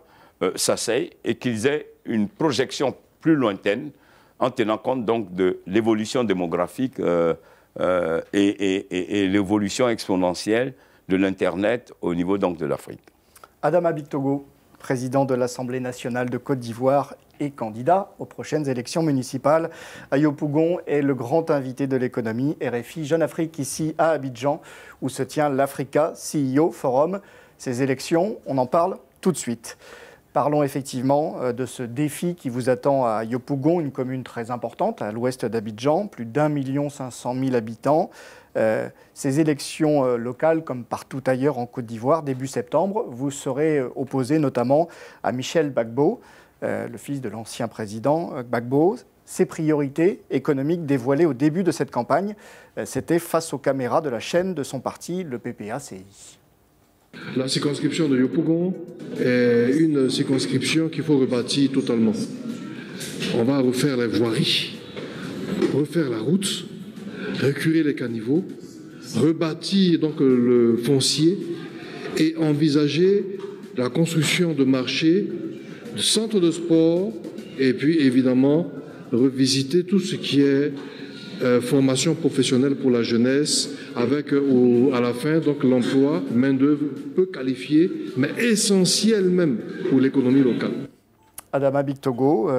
s'asseyent et qu'ils aient une projection plus lointaine en tenant compte donc de l'évolution démographique et l'évolution exponentielle de l'Internet au niveau donc de l'Afrique. Adama Bictogo, président de l'Assemblée nationale de Côte d'Ivoire et candidat aux prochaines élections municipales à Yopougon, est le grand invité de l'économie RFI Jeune Afrique ici à Abidjan, où se tient l'Africa CEO Forum. Ces élections, on en parle tout de suite. Parlons effectivement de ce défi qui vous attend à Yopougon, une commune très importante à l'ouest d'Abidjan, plus d'1 500 000 habitants. Ces élections locales, comme partout ailleurs en Côte d'Ivoire, début septembre, vous serez opposé notamment à Michel Gbagbo, le fils de l'ancien président Gbagbo. Ses priorités économiques dévoilées au début de cette campagne, c'était face aux caméras de la chaîne de son parti, le PPACI. La circonscription de Yopougon est une circonscription qu'il faut rebâtir totalement. On va refaire les voiries, refaire la route, recurer les caniveaux, rebâtir donc le foncier et envisager la construction de marchés, de centres de sport et puis évidemment revisiter tout ce qui est formation professionnelle pour la jeunesse, avec à la fin donc l'emploi, main-d'œuvre peu qualifiée, mais essentielle même pour l'économie locale. Adama Bictogo,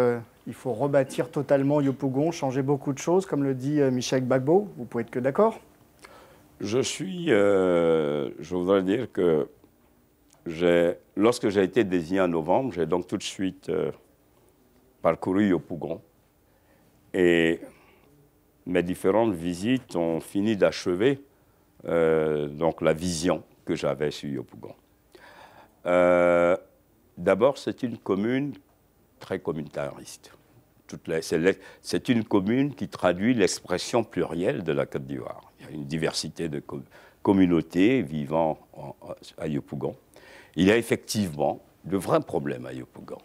il faut rebâtir totalement Yopougon, changer beaucoup de choses, comme le dit Michel Gbagbo. Vous pouvez être que d'accord? Je voudrais dire que lorsque j'ai été désigné en novembre, j'ai donc tout de suite parcouru Yopougon et mes différentes visites ont fini d'achever donc la vision que j'avais sur Yopougon. D'abord, c'est une commune très communautariste. C'est une commune qui traduit l'expression plurielle de la Côte d'Ivoire. Il y a une diversité de communautés vivant à Yopougon. Il y a effectivement de vrais problèmes à Yopougon.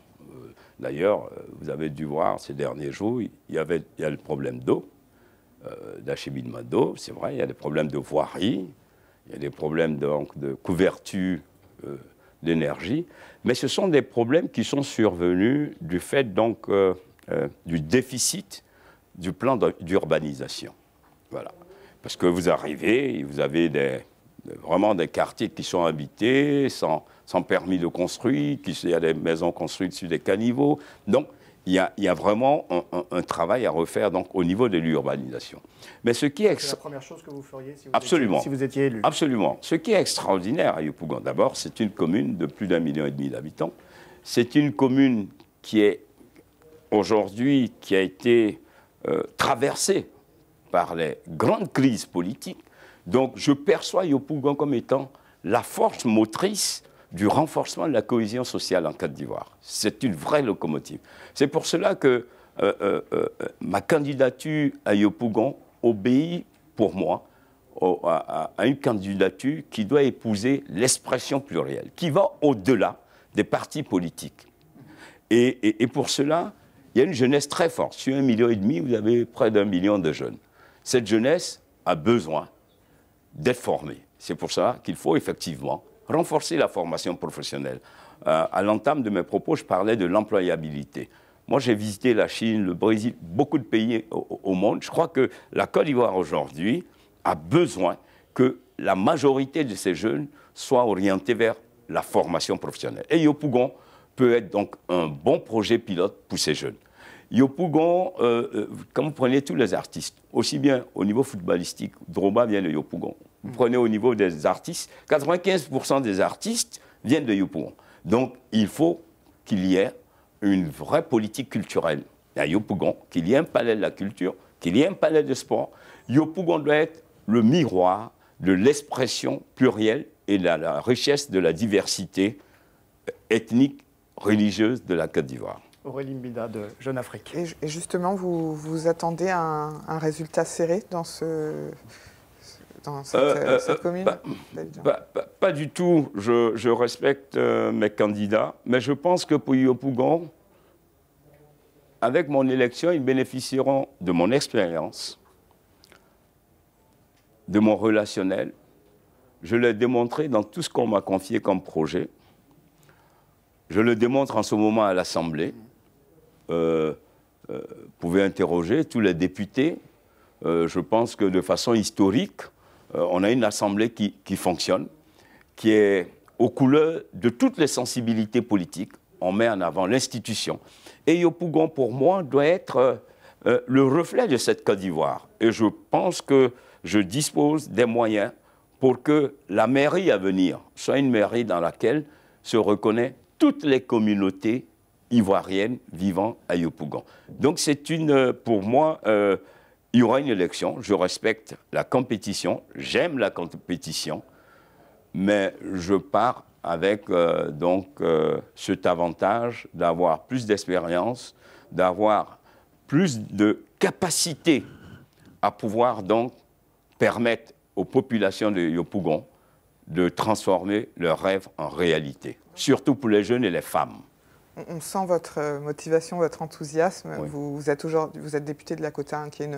D'ailleurs, vous avez dû voir ces derniers jours, il y a le problème d'eau, d'acheminement d'eau, c'est vrai, il y a des problèmes de voirie, il y a des problèmes donc de couverture d'énergie, mais ce sont des problèmes qui sont survenus du fait donc du déficit du plan d'urbanisation. Voilà. Parce que vous arrivez, vous avez vraiment des quartiers qui sont habités, sans permis de construire, il y a des maisons construites sur des caniveaux, donc il y a vraiment un travail à refaire donc, au niveau de l'urbanisation. Mais ce qui est la première chose que vous feriez si vous, étiez élu. Absolument. Ce qui est extraordinaire à Yopougon, d'abord, c'est une commune de plus d'1,5 million d'habitants. C'est une commune qui est aujourd'hui, qui a été traversée par les grandes crises politiques. Donc je perçois Yopougon comme étant la force motrice du renforcement de la cohésion sociale en Côte d'Ivoire. C'est une vraie locomotive. C'est pour cela que ma candidature à Yopougon obéit, pour moi, à une candidature qui doit épouser l'expression plurielle, qui va au-delà des partis politiques. Et pour cela, il y a une jeunesse très forte. Sur 1,5 million, vous avez près d'1 million de jeunes. Cette jeunesse a besoin d'être formée. C'est pour ça qu'il faut effectivement renforcer la formation professionnelle. À l'entame de mes propos, je parlais de l'employabilité. Moi, j'ai visité la Chine, le Brésil, beaucoup de pays au monde. Je crois que la Côte d'Ivoire aujourd'hui a besoin que la majorité de ces jeunes soient orientés vers la formation professionnelle. Et Yopougon peut être donc un bon projet pilote pour ces jeunes. Yopougon, quand vous prenez tous les artistes, aussi bien au niveau footballistique, Drogba vient de Yopougon. Vous prenez au niveau des artistes, 95% des artistes viennent de Yopougon. Donc il faut qu'il y ait une vraie politique culturelle à Yopougon, qu'il y ait un palais de la culture, qu'il y ait un palais de sport. Yopougon doit être le miroir de l'expression plurielle et de la richesse de la diversité ethnique, religieuse de la Côte d'Ivoire. Aurélie Mbida de Jeune Afrique. Et justement, vous attendez un résultat serré dans cette commune? Pas du tout. Je respecte mes candidats, mais je pense que pour Yopougon, avec mon élection, ils bénéficieront de mon expérience, de mon relationnel. Je l'ai démontré dans tout ce qu'on m'a confié comme projet. Je le démontre en ce moment à l'Assemblée. Vous pouvez interroger tous les députés, je pense que de façon historique, on a une assemblée qui fonctionne, qui est aux couleurs de toutes les sensibilités politiques. On met en avant l'institution. Et Yopougon, pour moi, doit être le reflet de cette Côte d'Ivoire. Et je pense que je dispose des moyens pour que la mairie à venir soit une mairie dans laquelle se reconnaît toutes les communautés ivoiriennes vivant à Yopougon. Donc c'est une, pour moi, il y aura une élection, je respecte la compétition, j'aime la compétition, mais je pars avec cet avantage d'avoir plus d'expérience, d'avoir plus de capacité à pouvoir donc permettre aux populations de Yopougon de transformer leurs rêves en réalité, surtout pour les jeunes et les femmes. On sent votre motivation, votre enthousiasme. Oui. Vous êtes député de la Côte d'Ivoire, qui est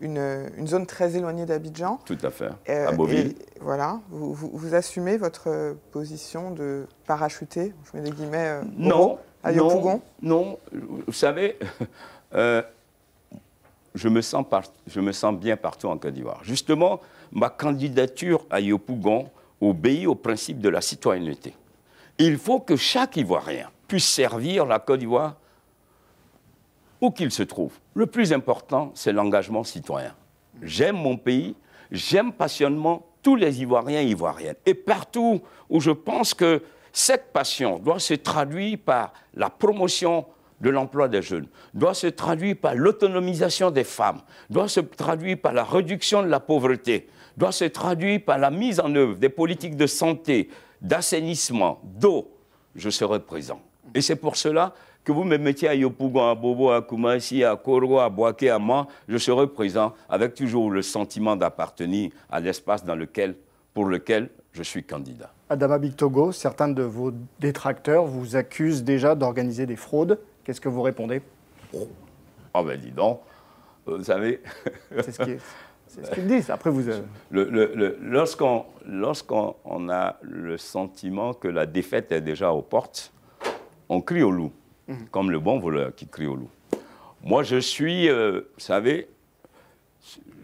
une zone très éloignée d'Abidjan. Tout à fait, à Bobby. Voilà, vous assumez votre position de parachuté, je mets des guillemets, à Yopougon. Non, vous savez, je me sens bien partout en Côte d'Ivoire. Justement, ma candidature à Yopougon obéit au principe de la citoyenneté. Il faut que chaque Ivoirien puisse servir la Côte d'Ivoire où qu'il se trouve. Le plus important, c'est l'engagement citoyen. J'aime mon pays, j'aime passionnément tous les Ivoiriens et Ivoiriennes. Et partout où je pense que cette passion doit se traduire par la promotion de l'emploi des jeunes, doit se traduire par l'autonomisation des femmes, doit se traduire par la réduction de la pauvreté, doit se traduire par la mise en œuvre des politiques de santé, d'assainissement, d'eau, je serai présent. Et c'est pour cela que vous me mettiez à Yopougon, à Bobo, à Koumassi, à Koro, à Boaké, à Man, je serai présent avec toujours le sentiment d'appartenir à l'espace pour lequel je suis candidat. Adama Bictogo, certains de vos détracteurs vous accusent déjà d'organiser des fraudes. Qu'est-ce que vous répondez? Ah ben dis donc, vous savez... C'est ce qu'ils disent. Après vous... Lorsqu'on a le sentiment que la défaite est déjà aux portes, on crie au loup, comme le bon voleur qui crie au loup. Moi, je suis, vous savez,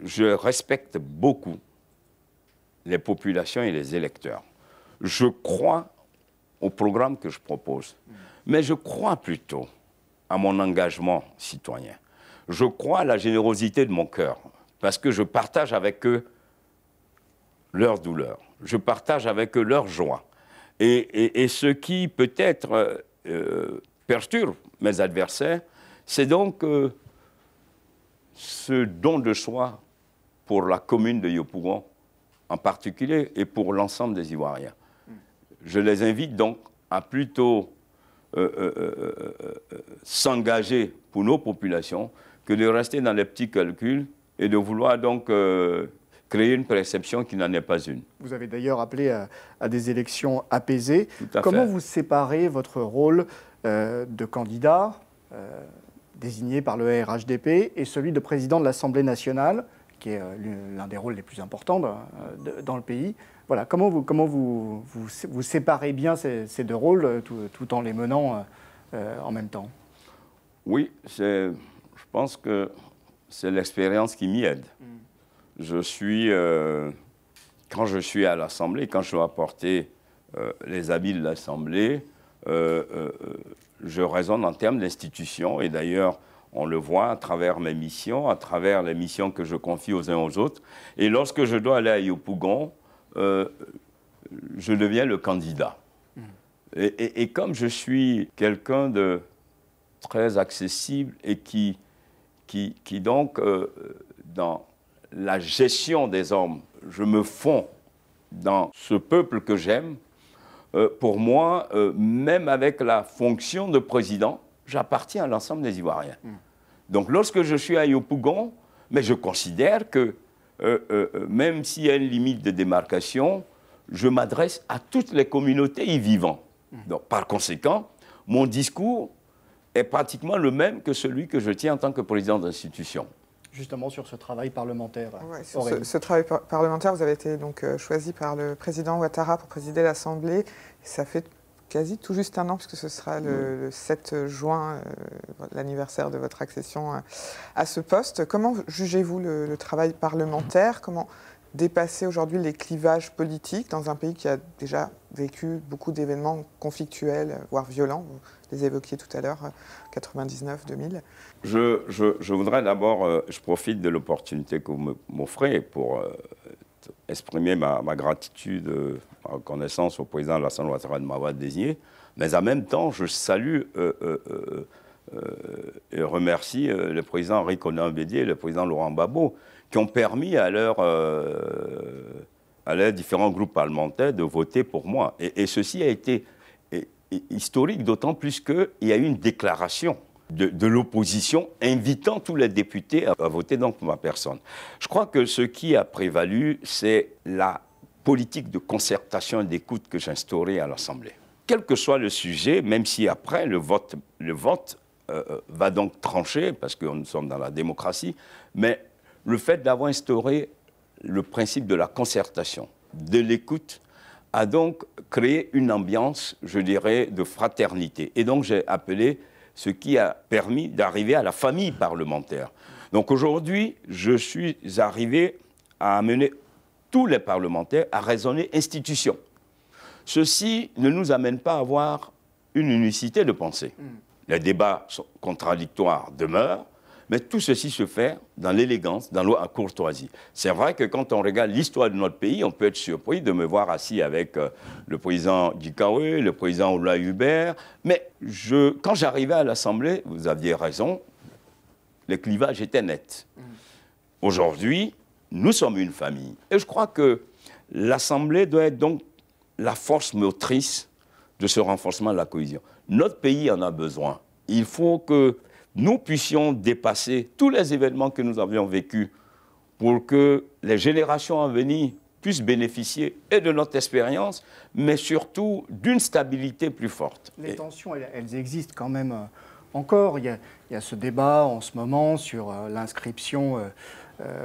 je respecte beaucoup les populations et les électeurs. Je crois au programme que je propose, mais je crois plutôt à mon engagement citoyen. Je crois à la générosité de mon cœur, parce que je partage avec eux leur douleur, je partage avec eux leur joie. Et ce qui peut-être... perturbe mes adversaires, c'est donc ce don de soi pour la commune de Yopougon en particulier et pour l'ensemble des Ivoiriens. Je les invite donc à plutôt s'engager pour nos populations que de rester dans les petits calculs et de vouloir donc... créer une perception qui n'en est pas une. Vous avez d'ailleurs appelé à des élections apaisées. Comment vous séparez votre rôle de candidat désigné par le RHDP et celui de président de l'Assemblée nationale, qui est l'un des rôles les plus importants dans le pays? Voilà, comment vous séparez bien ces deux rôles tout en les menant en même temps? Oui, je pense que c'est l'expérience qui m'y aide. Je suis, quand je suis à l'Assemblée, quand je dois porter les habits de l'Assemblée, je raisonne en termes d'institution. Et d'ailleurs, on le voit à travers mes missions, à travers les missions que je confie aux uns aux autres. Et lorsque je dois aller à Yopougon, je deviens le candidat. Et comme je suis quelqu'un de très accessible et qui donc, dans... la gestion des hommes, je me fonds dans ce peuple que j'aime. Pour moi, même avec la fonction de président, j'appartiens à l'ensemble des Ivoiriens. Donc lorsque je suis à Yopougon, mais je considère que même s'il y a une limite de démarcation, je m'adresse à toutes les communautés y vivant. Donc, par conséquent, mon discours est pratiquement le même que celui que je tiens en tant que président d'institution. Justement sur ce travail parlementaire. Ouais, sur ce travail parlementaire, vous avez été donc choisi par le président Ouattara pour présider l'Assemblée. Ça fait quasi tout juste un an, puisque ce sera le 7 juin, l'anniversaire de votre accession à ce poste. Comment jugez-vous le travail parlementaire? Comment dépasser aujourd'hui les clivages politiques dans un pays qui a déjà vécu beaucoup d'événements conflictuels, voire violents? Vous les évoquiez tout à l'heure, 99, 2000. Je voudrais d'abord, je profite de l'opportunité que vous m'offrez pour exprimer ma gratitude, ma reconnaissance au président Alassane Ouattara de m'avoir désigné, mais en même temps, je salue et remercie le président Henri Konan-Bédié et le président Laurent Gbagbo, qui ont permis à leurs différents groupes parlementaires de voter pour moi. Et ceci a été historique, d'autant plus qu'il y a eu une déclaration de l'opposition invitant tous les députés à voter donc pour ma personne. Je crois que ce qui a prévalu, c'est la politique de concertation et d'écoute que j'ai instaurée à l'Assemblée. Quel que soit le sujet, même si après le vote va donc trancher, parce que nous sommes dans la démocratie, mais le fait d'avoir instauré le principe de la concertation, de l'écoute, a donc créé une ambiance, je dirais, de fraternité. Et donc j'ai appelé ce qui a permis d'arriver à la famille parlementaire. Donc aujourd'hui, je suis arrivé à amener tous les parlementaires à raisonner institution. Ceci ne nous amène pas à avoir une unicité de pensée. Les débats contradictoires demeurent, mais tout ceci se fait dans l'élégance, dans la courtoisie. C'est vrai que quand on regarde l'histoire de notre pays, on peut être surpris de me voir assis avec le président Dikawe, le président Oula Hubert. Mais quand j'arrivais à l'Assemblée, vous aviez raison, les clivages étaient nets. Aujourd'hui, nous sommes une famille. Et je crois que l'Assemblée doit être donc la force motrice de ce renforcement de la cohésion. Notre pays en a besoin. Il faut que nous puissions dépasser tous les événements que nous avions vécus pour que les générations à venir puissent bénéficier et de notre expérience, mais surtout d'une stabilité plus forte. Les tensions, elles existent quand même encore. Il y a ce débat en ce moment sur l'inscription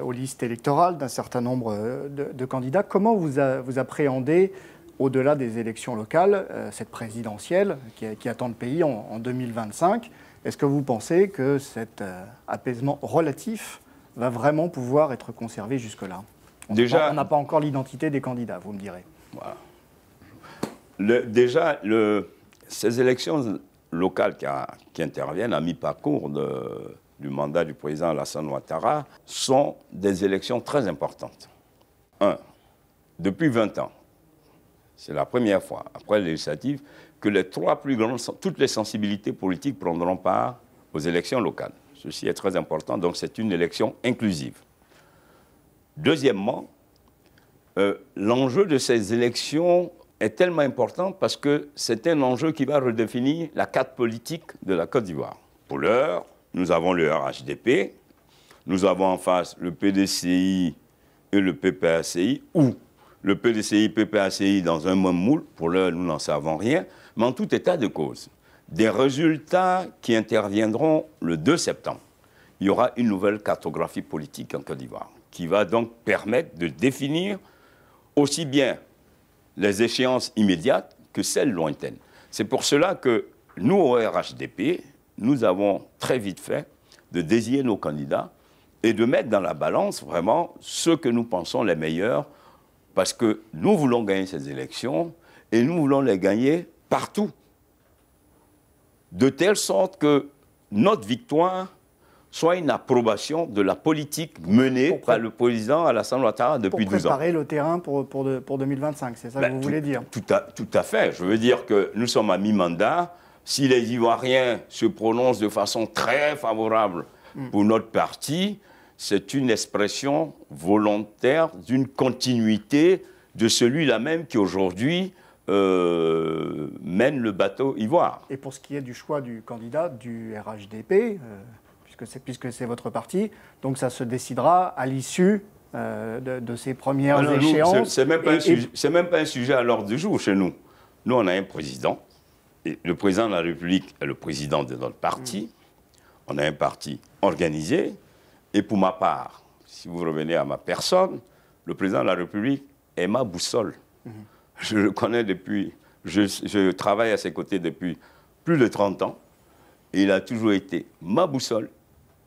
aux listes électorales d'un certain nombre de candidats. Comment vous appréhendez, au-delà des élections locales, cette présidentielle qui attend le pays en 2025 ? Est-ce que vous pensez que cet apaisement relatif va vraiment pouvoir être conservé jusque-là? Déjà, on n'a pas encore l'identité des candidats, vous me direz. Voilà. Ces élections locales qui interviennent à mi-parcours du mandat du président Alassane Ouattara sont des élections très importantes. Depuis 20 ans, c'est la première fois, après les législatives, que les trois plus grandes, toutes les sensibilités politiques prendront part aux élections locales. Ceci est très important, donc c'est une élection inclusive. Deuxièmement, l'enjeu de ces élections est tellement important parce que c'est un enjeu qui va redéfinir la carte politique de la Côte d'Ivoire. Pour l'heure, nous avons le RHDP, nous avons en face le PDCI et le PPACI, ou le PDCI, PPACI dans un même moule. Pour l'heure, nous n'en savons rien. Mais en tout état de cause, des résultats qui interviendront le 2 septembre, il y aura une nouvelle cartographie politique en Côte d'Ivoire qui va donc permettre de définir aussi bien les échéances immédiates que celles lointaines. C'est pour cela que nous, au RHDP, nous avons très vite fait de désigner nos candidats et de mettre dans la balance vraiment ceux que nous pensons les meilleurs, parce que nous voulons gagner ces élections et nous voulons les gagner partout, de telle sorte que notre victoire soit une approbation de la politique menée par le président Alassane Ouattara depuis 12 ans. Pour préparer le terrain pour 2025, c'est ça que vous voulez dire? Tout à fait. Je veux dire que nous sommes à mi-mandat. Si les Ivoiriens se prononcent de façon très favorable pour notre parti, c'est une expression volontaire d'une continuité de celui-là même qui aujourd'hui mène le bateau ivoire. Et pour ce qui est du choix du candidat du RHDP, puisque c'est votre parti, donc ça se décidera à l'issue de ces premières échéances. Ce n'est même pas un sujet à l'ordre du jour chez nous. Nous, on a un président, et le président de la République est le président de notre parti. On a un parti organisé. Et pour ma part, si vous revenez à ma personne, le président de la République est ma boussole. Je le connais depuis Je travaille à ses côtés depuis plus de 30 ans. Et il a toujours été ma boussole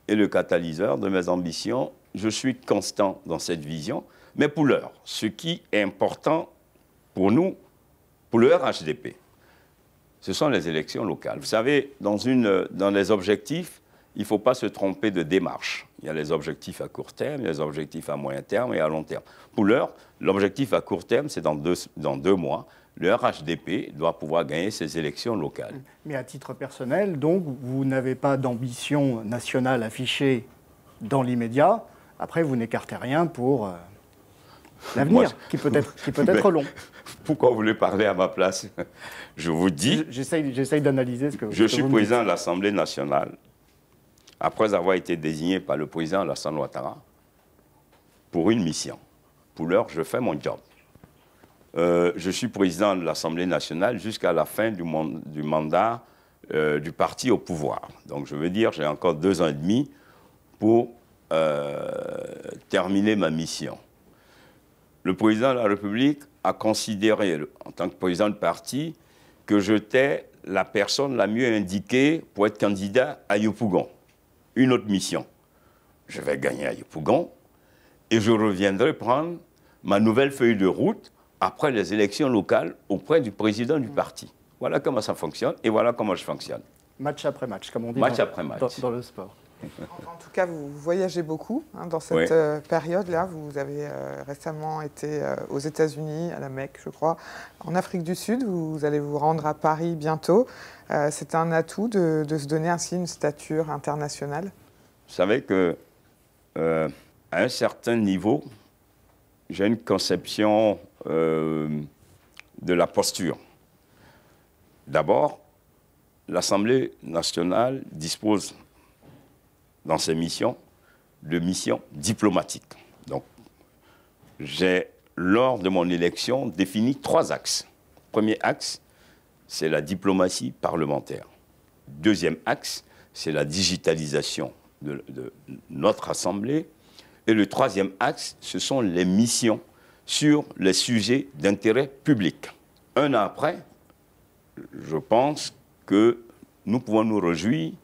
et le catalyseur de mes ambitions. Je suis constant dans cette vision. Mais pour l'heure, ce qui est important pour nous, pour le RHDP, ce sont les élections locales. Vous savez, dans les objectifs, il ne faut pas se tromper de démarche. Il y a les objectifs à court terme, il y a les objectifs à moyen terme et à long terme. Pour l'heure, l'objectif à court terme, c'est dans deux mois. Le RHDP doit pouvoir gagner ses élections locales. Mais à titre personnel, donc, vous n'avez pas d'ambition nationale affichée dans l'immédiat. Après, vous n'écartez rien pour l'avenir, qui peut être long. Pourquoi vous voulez parler à ma place? Je vous dis... J'essaye d'analyser ce que vous dites. Je suis président de l'Assemblée nationale. Après avoir été désigné par le président Alassane Ouattara pour une mission. Pour l'heure, je fais mon job. Je suis président de l'Assemblée nationale jusqu'à la fin du mandat du parti au pouvoir. Donc je veux dire, j'ai encore 2 ans et demi pour terminer ma mission. Le président de la République a considéré, en tant que président de parti, que j'étais la personne la mieux indiquée pour être candidat à Yopougon. Une autre mission. Je vais gagner à Yopougon et je reviendrai prendre ma nouvelle feuille de route après les élections locales auprès du président du parti. Voilà comment ça fonctionne et voilà comment je fonctionne. Match après match, comme on dit dans le sport. En tout cas, vous voyagez beaucoup hein, dans cette période-là. Vous avez récemment été aux États-Unis, à la Mecque, je crois, en Afrique du Sud. Vous allez vous rendre à Paris bientôt. C'est un atout de se donner ainsi une stature internationale. Vous savez que à un certain niveau, j'ai une conception de la posture. D'abord, l'Assemblée nationale dispose dans ces missions, de missions diplomatiques. Donc, j'ai, lors de mon élection, défini 3 axes. Premier axe, c'est la diplomatie parlementaire. Deuxième axe, c'est la digitalisation de notre Assemblée. Et le troisième axe, ce sont les missions sur les sujets d'intérêt public. 1 an après, je pense que nous pouvons nous réjouir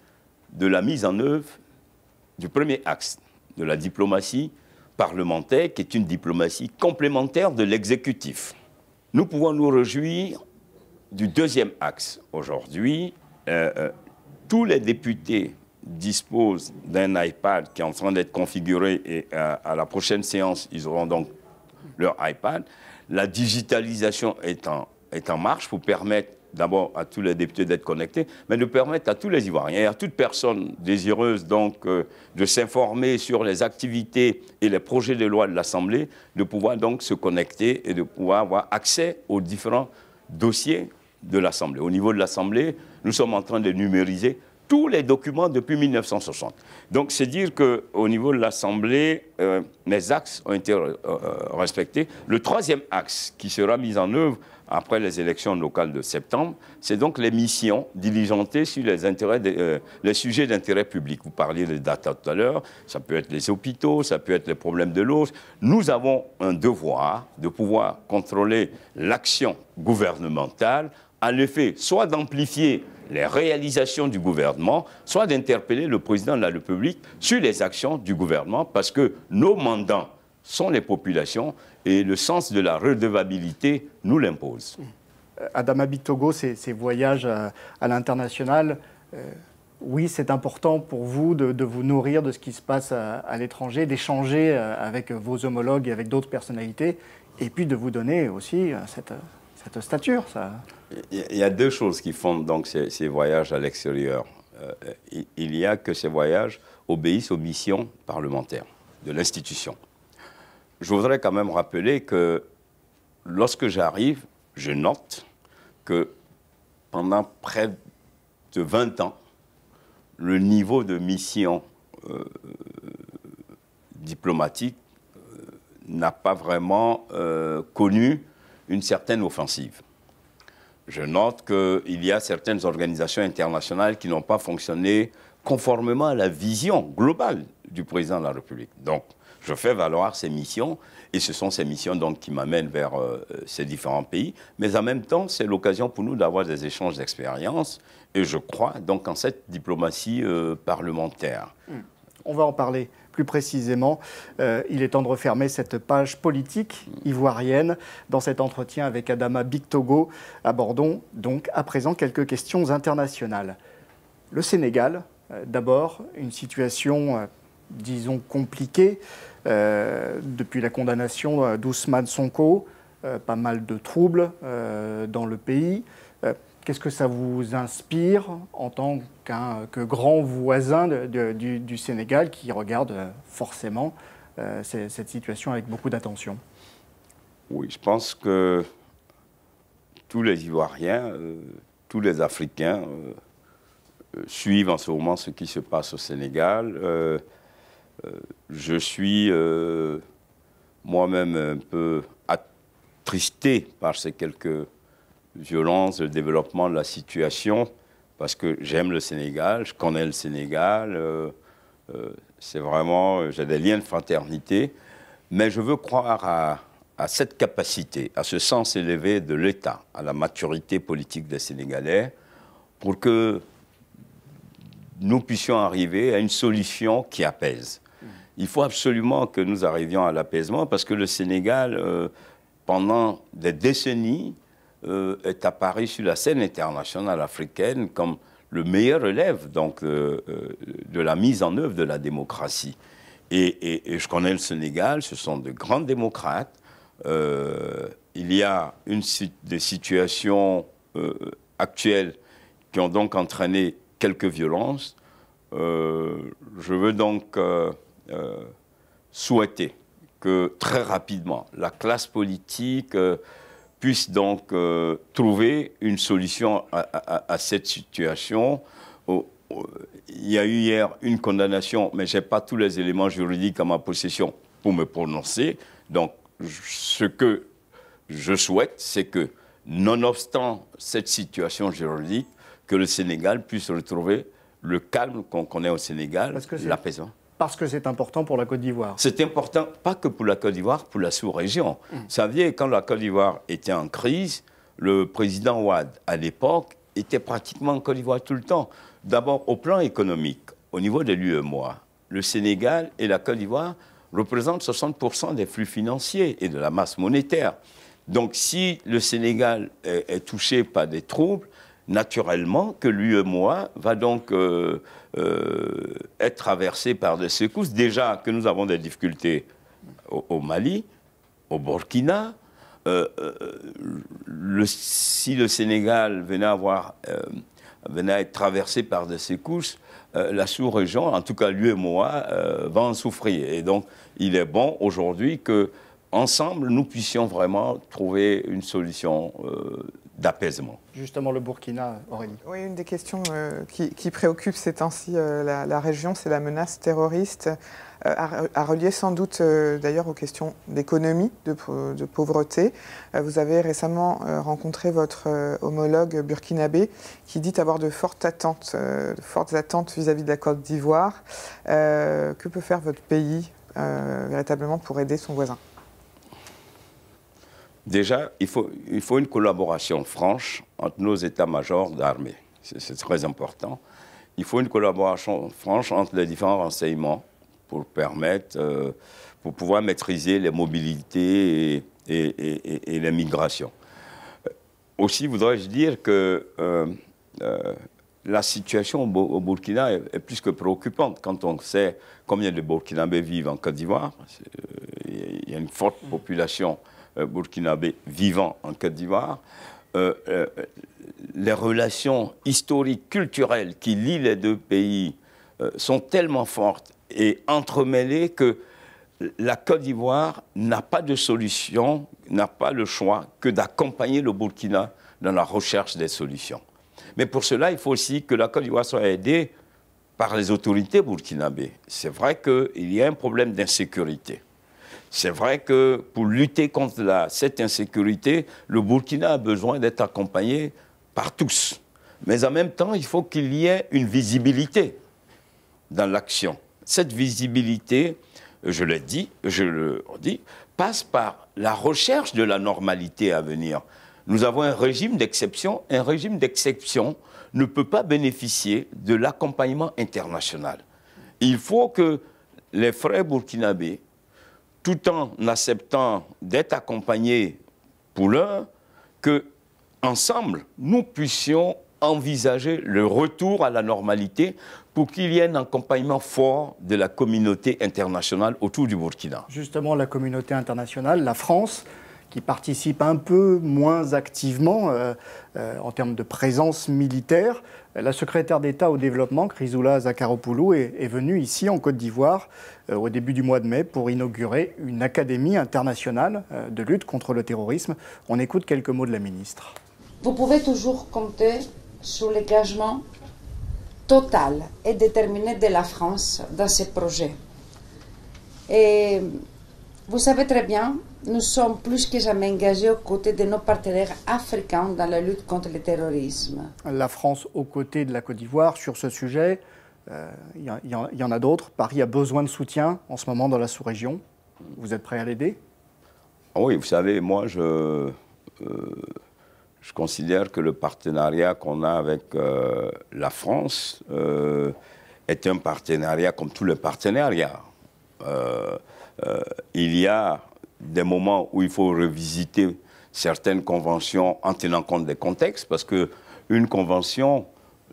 de la mise en œuvre du premier axe de la diplomatie parlementaire, qui est une diplomatie complémentaire de l'exécutif. Nous pouvons nous réjouir du deuxième axe. Aujourd'hui, tous les députés disposent d'un iPad qui est en train d'être configuré et à la prochaine séance, ils auront donc leur iPad. La digitalisation est en marche pour permettre d'abord à tous les députés d'être connectés, mais de permettre à tous les Ivoiriens et à toute personne désireuse donc de s'informer sur les activités et les projets de loi de l'Assemblée, de pouvoir donc se connecter et de pouvoir avoir accès aux différents dossiers de l'Assemblée. Au niveau de l'Assemblée, nous sommes en train de numériser tous les documents depuis 1960. Donc c'est dire qu'au niveau de l'Assemblée, les axes ont été respectés. Le troisième axe qui sera mis en œuvre après les élections locales de septembre, c'est donc les missions diligentées sur les sujets d'intérêt public. Vous parliez des data tout à l'heure, ça peut être les hôpitaux, ça peut être les problèmes de l'eau. Nous avons un devoir de pouvoir contrôler l'action gouvernementale à l'effet soit d'amplifier les réalisations du gouvernement, soit d'interpeller le président de la République sur les actions du gouvernement, parce que nos mandants sont les populations et le sens de la redevabilité nous l'impose. Adama Bictogo, ces voyages à l'international, oui, c'est important pour vous de vous nourrir de ce qui se passe à l'étranger, d'échanger avec vos homologues et avec d'autres personnalités, et puis de vous donner aussi cette stature. Ça. Il y a 2 choses qui font donc ces voyages à l'extérieur. Il y a que ces voyages obéissent aux missions parlementaires de l'institution. Je voudrais quand même rappeler que lorsque j'arrive, je note que pendant près de 20 ans, le niveau de mission diplomatique n'a pas vraiment connu une certaine offensive. Je note qu'il y a certaines organisations internationales qui n'ont pas fonctionné conformément à la vision globale du président de la République. Donc, Je fais valoir ces missions et ce sont ces missions donc qui m'amènent vers ces différents pays. Mais en même temps, c'est l'occasion pour nous d'avoir des échanges d'expériences et je crois donc en cette diplomatie parlementaire. On va en parler plus précisément. Il est temps de refermer cette page politique ivoirienne dans cet entretien avec Adama Bictogo. Abordons donc à présent quelques questions internationales. Le Sénégal, d'abord, une situation, disons, compliquée depuis la condamnation d'Ousmane Sonko. Pas mal de troubles dans le pays. Qu'est-ce que ça vous inspire en tant que grand voisin du Sénégal qui regarde forcément cette situation avec beaucoup d'attention? Oui, je pense que tous les Ivoiriens, tous les Africains suivent en ce moment ce qui se passe au Sénégal. Je suis moi-même un peu attristé par ces quelques violences, le développement de la situation, parce que j'aime le Sénégal, je connais le Sénégal, c'est vraiment, j'ai des liens de fraternité, mais je veux croire à cette capacité, à ce sens élevé de l'État, à la maturité politique des Sénégalais, pour que nous puissions arriver à une solution qui apaise. Il faut absolument que nous arrivions à l'apaisement parce que le Sénégal, pendant des décennies, est apparu sur la scène internationale africaine comme le meilleur élève donc, de la mise en œuvre de la démocratie. Et je connais le Sénégal, ce sont de grands démocrates. Il y a des situations actuelles qui ont donc entraîné quelques violences. Je veux donc souhaiter que très rapidement, la classe politique puisse donc trouver une solution à cette situation. Il y a eu hier une condamnation, mais je n'ai pas tous les éléments juridiques à ma possession pour me prononcer. Donc, ce que je souhaite, c'est que, nonobstant cette situation juridique, que le Sénégal puisse retrouver le calme qu'on connaît au Sénégal, l'apaisement. Parce que c'est important pour la Côte d'Ivoire. C'est important, pas que pour la Côte d'Ivoire, pour la sous-région. Vous saviez, quand la Côte d'Ivoire était en crise, le président Ouad, à l'époque, était pratiquement en Côte d'Ivoire tout le temps. D'abord, au plan économique, au niveau de l'UEMOA, le Sénégal et la Côte d'Ivoire représentent 60% des flux financiers et de la masse monétaire. Donc, si le Sénégal est touché par des troubles, naturellement que l'UEMOA va donc être traversé par des secousses. Déjà que nous avons des difficultés au Mali, au Burkina. Si le Sénégal venait à être traversé par des secousses, la sous-région, en tout cas l'UEMOA, va en souffrir. Et donc il est bon aujourd'hui que, ensemble, nous puissions vraiment trouver une solution d'apaisement. Justement, le Burkina, Aurélie. Oui, une des questions qui préoccupe ces temps-ci la région, c'est la menace terroriste, à relier sans doute d'ailleurs aux questions d'économie, de pauvreté. Vous avez récemment rencontré votre homologue burkinabé qui dit avoir de fortes attentes vis-à-vis de la Côte d'Ivoire. Que peut faire votre pays véritablement pour aider son voisin? Déjà, il faut une collaboration franche entre nos états-majors d'armée. C'est très important. Il faut une collaboration franche entre les différents renseignements pour permettre, pour pouvoir maîtriser les mobilités et les migrations. Aussi, voudrais-je dire que la situation au Burkina est plus que préoccupante. Quand on sait combien de Burkinabés vivent en Côte d'Ivoire, il y a une forte population burkinabés vivant en Côte d'Ivoire, les relations historiques, culturelles qui lient les deux pays sont tellement fortes et entremêlées que la Côte d'Ivoire n'a pas de solution, n'a pas le choix que d'accompagner le Burkina dans la recherche des solutions. Mais pour cela, il faut aussi que la Côte d'Ivoire soit aidée par les autorités burkinabées. C'est vrai qu'il y a un problème d'insécurité. C'est vrai que pour lutter contre cette insécurité, le Burkina a besoin d'être accompagné par tous. Mais en même temps, il faut qu'il y ait une visibilité dans l'action. Cette visibilité je le dis, passe par la recherche de la normalité à venir. Nous avons un régime d'exception. Un régime d'exception ne peut pas bénéficier de l'accompagnement international. Il faut que les frères burkinabés, tout en acceptant d'être accompagnés pour l'heure, que ensemble nous puissions envisager le retour à la normalité pour qu'il y ait un accompagnement fort de la communauté internationale autour du Burkina. Justement, la communauté internationale, la France, qui participe un peu moins activement en termes de présence militaire. La secrétaire d'État au développement, Chrysoula Zakharopoulou, est venue ici en Côte d'Ivoire au début du mois de mai pour inaugurer une académie internationale de lutte contre le terrorisme. On écoute quelques mots de la ministre. Vous pouvez toujours compter sur l'engagement total et déterminé de la France dans ce projet. Et vous savez très bien, nous sommes plus que jamais engagés aux côtés de nos partenaires africains dans la lutte contre le terrorisme. La France aux côtés de la Côte d'Ivoire sur ce sujet, il y en a d'autres. Paris a besoin de soutien en ce moment dans la sous-région. Vous êtes prêts à l'aider? Oui, vous savez, moi je considère que le partenariat qu'on a avec la France est un partenariat comme tous les partenariats. Il y a des moments où il faut revisiter certaines conventions en tenant compte des contextes, parce qu'une convention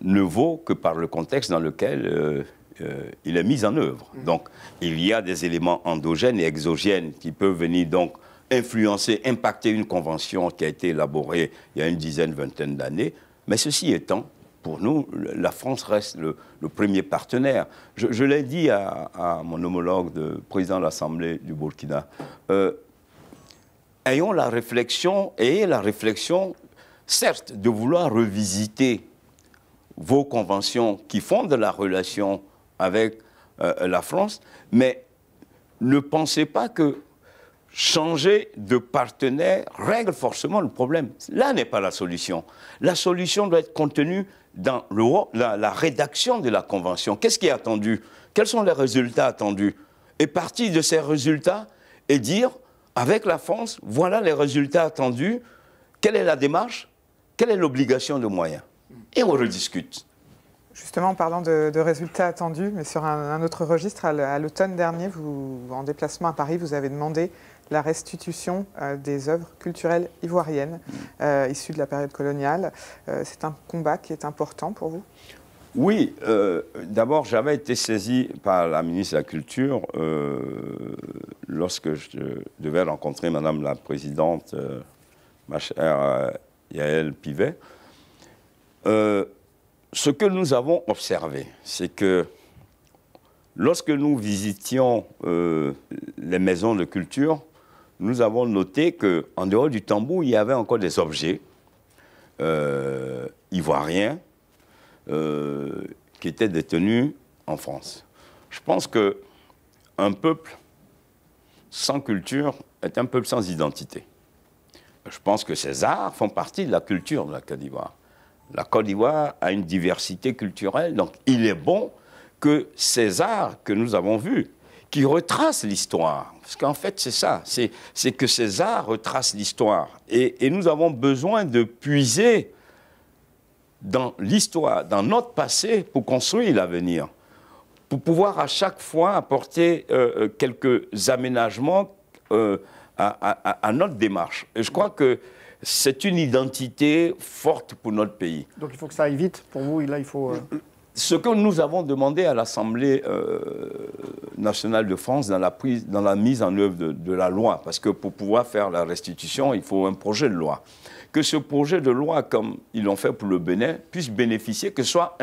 ne vaut que par le contexte dans lequel il est mis en œuvre. Donc il y a des éléments endogènes et exogènes qui peuvent venir donc influencer, impacter une convention qui a été élaborée il y a une dizaine, vingtaine d'années. Mais ceci étant, pour nous, la France reste le premier partenaire. Je l'ai dit à mon homologue, de président de l'Assemblée du Burkina, ayons la réflexion, certes, de vouloir revisiter vos conventions qui fondent la relation avec la France, mais ne pensez pas que changer de partenaire règle forcément le problème. Là n'est pas la solution. La solution doit être contenue dans la rédaction de la Convention. Qu'est-ce qui est attendu? Quels sont les résultats attendus? Et partir de ces résultats et dire, avec la France, voilà les résultats attendus, quelle est la démarche, quelle est l'obligation de moyens? Et on rediscute. Justement, en parlant de résultats attendus, mais sur un autre registre, à l'automne dernier, vous, en déplacement à Paris, vous avez demandé la restitution des œuvres culturelles ivoiriennes issues de la période coloniale. C'est un combat qui est important pour vous? Oui. D'abord, j'avais été saisi par la ministre de la Culture lorsque je devais rencontrer Madame la Présidente, ma chère Yaël Pivet. Ce que nous avons observé, c'est que lorsque nous visitions les maisons de culture, nous avons noté qu'en dehors du tambour, il y avait encore des objets ivoiriens qui étaient détenus en France. Je pense qu'un peuple sans culture est un peuple sans identité. Je pense que ces arts font partie de la culture de la Côte d'Ivoire. La Côte d'Ivoire a une diversité culturelle, donc il est bon que ces arts que nous avons vus, qui retracent l'histoire, parce qu'en fait c'est ça, c'est que ces arts retracent l'histoire. Et nous avons besoin de puiser dans l'histoire, dans notre passé, pour construire l'avenir, pour pouvoir à chaque fois apporter quelques aménagements à notre démarche. Et je crois que c'est une identité forte pour notre pays. Donc il faut que ça aille vite, pour vous, là il faut... Ce que nous avons demandé à l'Assemblée nationale de France dans la mise en œuvre de la loi, parce que pour pouvoir faire la restitution, il faut un projet de loi. Que ce projet de loi, comme ils l'ont fait pour le Bénin, puisse bénéficier, que ce soit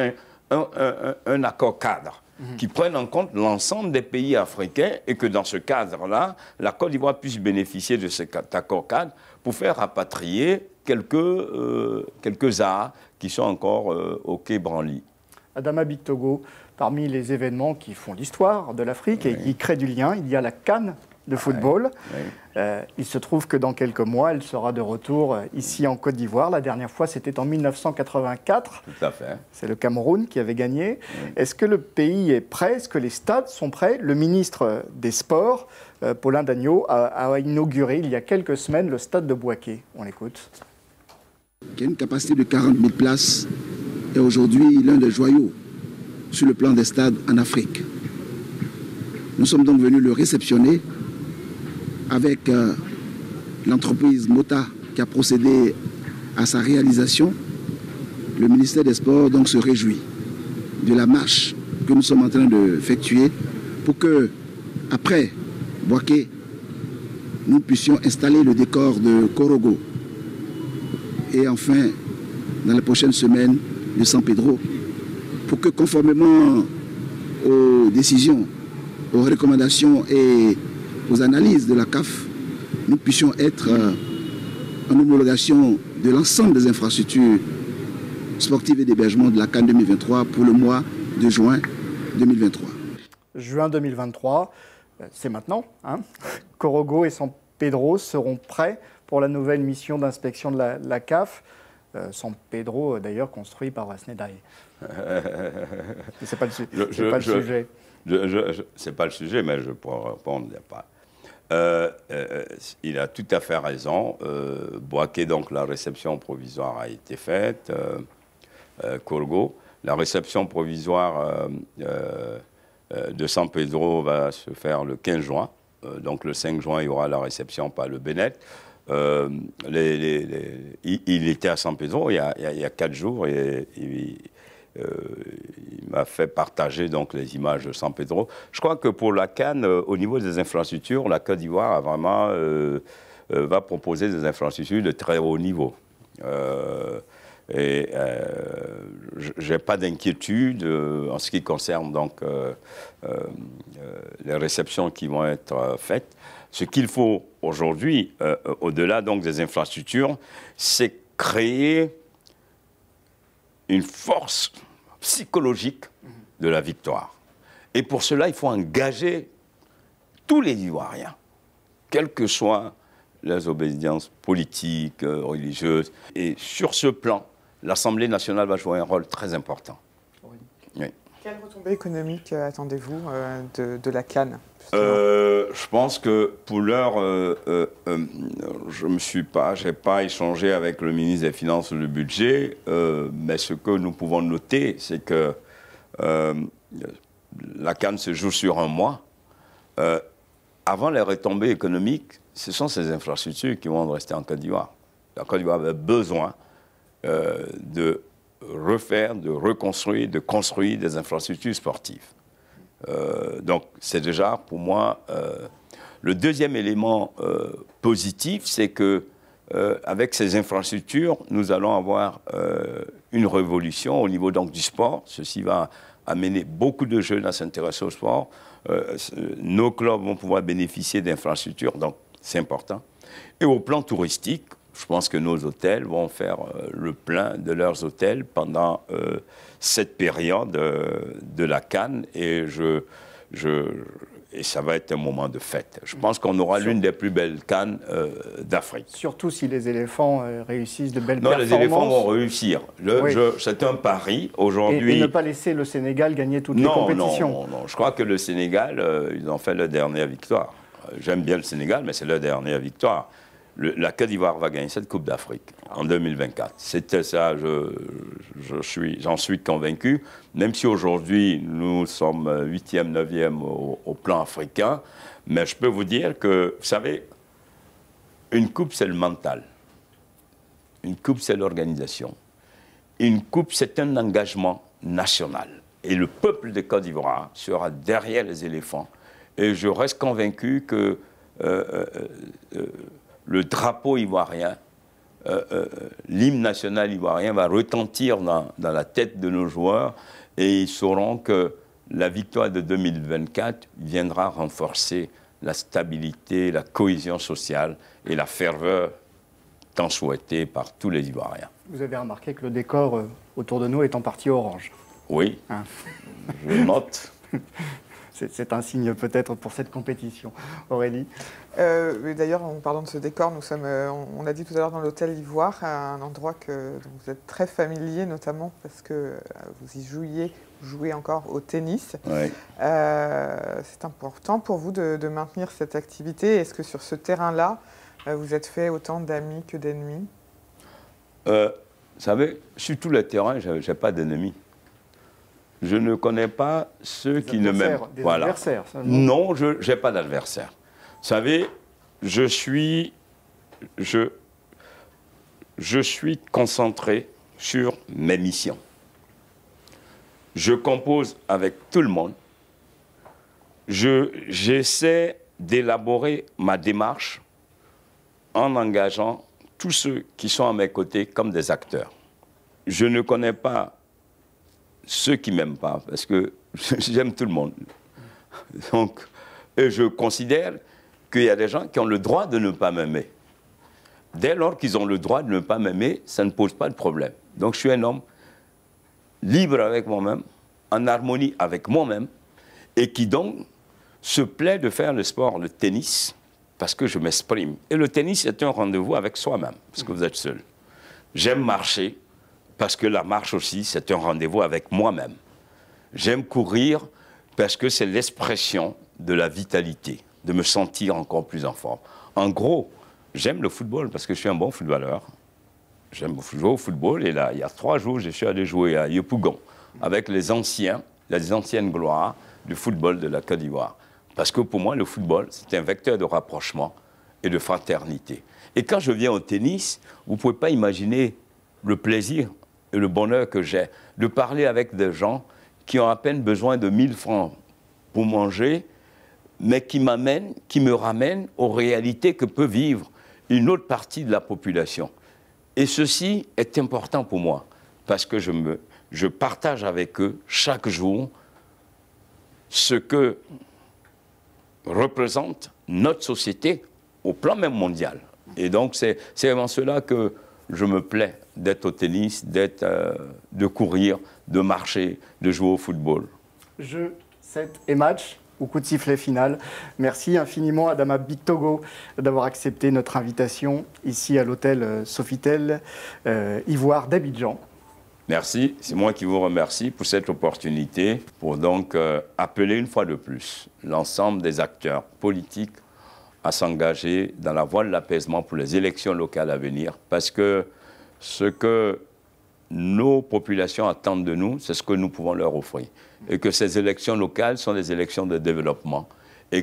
un accord cadre, qui prenne en compte l'ensemble des pays africains, et que dans ce cadre-là, la Côte d'Ivoire puisse bénéficier de cet accord cadre, pour faire rapatrier quelques arts qui sont encore au Quai Branly. Adama Bictogo, parmi les événements qui font l'histoire de l'Afrique et qui créent du lien, il y a la CAN de football. Ouais, ouais. Il se trouve que dans quelques mois, elle sera de retour ici en Côte d'Ivoire. La dernière fois, c'était en 1984. Tout à fait. C'est le Cameroun qui avait gagné. Oui. Est-ce que le pays est prêt? Est-ce que les stades sont prêts? Le ministre des Sports, Paulin Dagnot, a inauguré il y a quelques semaines le stade de Boaké. On l'écoute. Il y a une capacité de 40 000 places et aujourd'hui, l'un des joyaux sur le plan des stades en Afrique. Nous sommes donc venus le réceptionner avec l'entreprise Mota qui a procédé à sa réalisation. Le ministère des Sports donc se réjouit de la marche que nous sommes en train d'effectuer pour que, après Boaké, nous puissions installer le décor de Korogo et enfin, dans les prochaines semaines, de San Pedro, pour que, conformément aux décisions, aux recommandations et aux analyses de la CAF, nous puissions être en homologation de l'ensemble des infrastructures sportives et d'hébergement de la CAN 2023 pour le mois de juin 2023. Juin 2023, c'est maintenant. Hein, Korogo et San Pedro seront prêts pour la nouvelle mission d'inspection de la CAF. San Pedro, d'ailleurs, construit par Snedai. C'est pas le sujet. C'est pas le sujet, mais je pourrais répondre. Il a tout à fait raison. Boaké, donc la réception provisoire a été faite. Korogo, la réception provisoire de San Pedro va se faire le 15 juin. Donc le 5 juin, il y aura la réception par le Bénète. Il était à San Pedro il y a 4 jours et il m'a fait partager donc les images de San Pedro. Je crois que pour la CAN, au niveau des infrastructures, la Côte d'Ivoire vraiment va proposer des infrastructures de très haut niveau. J'ai pas d'inquiétude en ce qui concerne donc les réceptions qui vont être faites. Ce qu'il faut aujourd'hui, au-delà donc des infrastructures, c'est créer une force psychologique de la victoire. Et pour cela, il faut engager tous les Ivoiriens, quelles que soient les obédiences politiques, religieuses. Et sur ce plan, l'Assemblée nationale va jouer un rôle très important. Oui. Oui. Quelle retombée économique attendez-vous de la CAN? Je pense que pour l'heure, je n'ai pas échangé avec le ministre des Finances sur le budget, mais ce que nous pouvons noter, c'est que la CAN se joue sur un mois. Avant les retombées économiques, ce sont ces infrastructures qui vont rester en Côte d'Ivoire. La Côte d'Ivoire avait besoin de refaire, de reconstruire, de construire des infrastructures sportives. Donc c'est déjà pour moi le deuxième élément positif, c'est que avec ces infrastructures, nous allons avoir une révolution au niveau donc du sport. Ceci va amener beaucoup de jeunes à s'intéresser au sport. Nos clubs vont pouvoir bénéficier d'infrastructures, donc c'est important. Et au plan touristique, je pense que nos hôtels vont faire le plein de leurs hôtels pendant cette période de la CAN et, ça va être un moment de fête. Je pense qu'on aura l'une des plus belles CAN d'Afrique. Surtout si les éléphants réussissent de belles performances. Non, les éléphants vont réussir. Oui. C'est un pari aujourd'hui. Et ne pas laisser le Sénégal gagner toutes les compétitions. Non, je crois que le Sénégal, ils ont fait leur dernière victoire. J'aime bien le Sénégal, mais c'est leur dernière victoire. La Côte d'Ivoire va gagner cette Coupe d'Afrique en 2024. C'était ça, j'en suis convaincu. Même si aujourd'hui, nous sommes 8e, 9e au plan africain. Mais je peux vous dire que, vous savez, une coupe, c'est le mental. Une coupe, c'est l'organisation. Une coupe, c'est un engagement national. Et le peuple de Côte d'Ivoire sera derrière les éléphants. Et je reste convaincu que... le drapeau ivoirien, l'hymne national ivoirien va retentir dans la tête de nos joueurs et ils sauront que la victoire de 2024 viendra renforcer la stabilité, la cohésion sociale et la ferveur tant souhaitée par tous les Ivoiriens. Vous avez remarqué que le décor autour de nous est en partie orange. Oui, hein, je note. c'est un signe peut-être pour cette compétition. Aurélie. D'ailleurs, en parlant de ce décor, nous sommes, on l'a dit tout à l'heure, dans l'hôtel Ivoire, un endroit dont vous êtes très familier, notamment parce que vous y jouez encore au tennis. Ouais. C'est important pour vous de maintenir cette activité. Est-ce que sur ce terrain-là, vous êtes fait autant d'amis que d'ennemis? Vous savez, sur tout le terrain, je n'ai pas d'ennemis. Je ne connais pas ceux qui ne m'aiment pas. Voilà. Adversaires, non, je n'ai pas d'adversaire. Vous savez, je suis concentré sur mes missions. Je compose avec tout le monde. J'essaie d'élaborer ma démarche en engageant tous ceux qui sont à mes côtés comme des acteurs. Je ne connais pas ceux qui ne m'aiment pas, parce que j'aime tout le monde. Donc, et je considère qu'il y a des gens qui ont le droit de ne pas m'aimer. Dès lors qu'ils ont le droit de ne pas m'aimer, ça ne pose pas de problème. Donc je suis un homme libre avec moi-même, en harmonie avec moi-même, et qui donc se plaît de faire le sport, le tennis, parce que je m'exprime. Et le tennis est un rendez-vous avec soi-même, parce que vous êtes seul. J'aime marcher, parce que la marche aussi, c'est un rendez-vous avec moi-même. J'aime courir, parce que c'est l'expression de la vitalité, de me sentir encore plus en forme. En gros, j'aime le football, parce que je suis un bon footballeur. J'aime jouer au football, et là, il y a 3 jours, je suis allé jouer à Yopougon, avec les anciennes gloires du football de la Côte d'Ivoire. Parce que pour moi, le football, c'est un vecteur de rapprochement et de fraternité. Et quand je viens au tennis, vous ne pouvez pas imaginer le plaisir et le bonheur que j'ai de parler avec des gens qui ont à peine besoin de 1000 francs pour manger, mais qui me ramènent aux réalités que peut vivre une autre partie de la population. Et ceci est important pour moi, parce que je partage avec eux chaque jour ce que représente notre société au plan même mondial. Et donc, c'est vraiment cela que je me plais, d'être au tennis, de courir, de marcher, de jouer au football. Jeu, set et match, ou coup de sifflet final. Merci infiniment, Adama Bictogo, d'avoir accepté notre invitation ici à l'hôtel Sofitel Ivoire d'Abidjan. Merci, c'est moi qui vous remercie pour cette opportunité, pour donc appeler une fois de plus l'ensemble des acteurs politiques à s'engager dans la voie de l'apaisement pour les élections locales à venir, parce que ce que nos populations attendent de nous, c'est ce que nous pouvons leur offrir. Et que ces élections locales sont des élections de développement et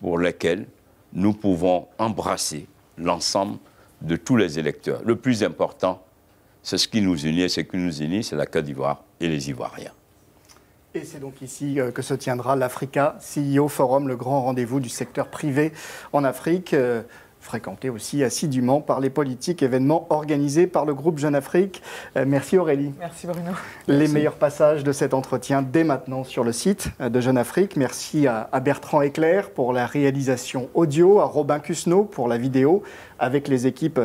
pour lesquelles nous pouvons embrasser l'ensemble de tous les électeurs. Le plus important, c'est ce qui nous unit, et ce qui nous unit, c'est la Côte d'Ivoire et les Ivoiriens. Et c'est donc ici que se tiendra l'Africa CEO Forum, le grand rendez-vous du secteur privé en Afrique, fréquenté aussi assidûment par les politiques, événements organisés par le groupe Jeune Afrique. Merci Aurélie. Merci Bruno. Les meilleurs passages de cet entretien dès maintenant sur le site de Jeune Afrique. Merci à Bertrand Eclair pour la réalisation audio, à Robin Cusneau pour la vidéo, avec les équipes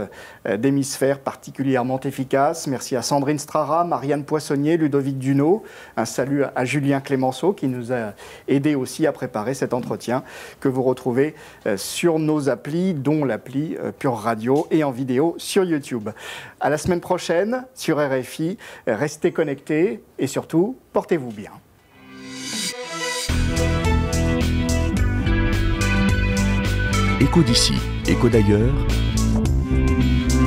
d'Hémisphère particulièrement efficaces. Merci à Sandrine Strara, Marianne Poissonnier, Ludovic Duneau. Un salut à Julien Clémenceau qui nous a aidé aussi à préparer cet entretien que vous retrouvez sur nos applis, dont l'appli Pure Radio et en vidéo sur YouTube. À la semaine prochaine sur RFI. Restez connectés et surtout, portez-vous bien. Écho d'ici, écho d'ailleurs,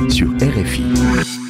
sur RFI.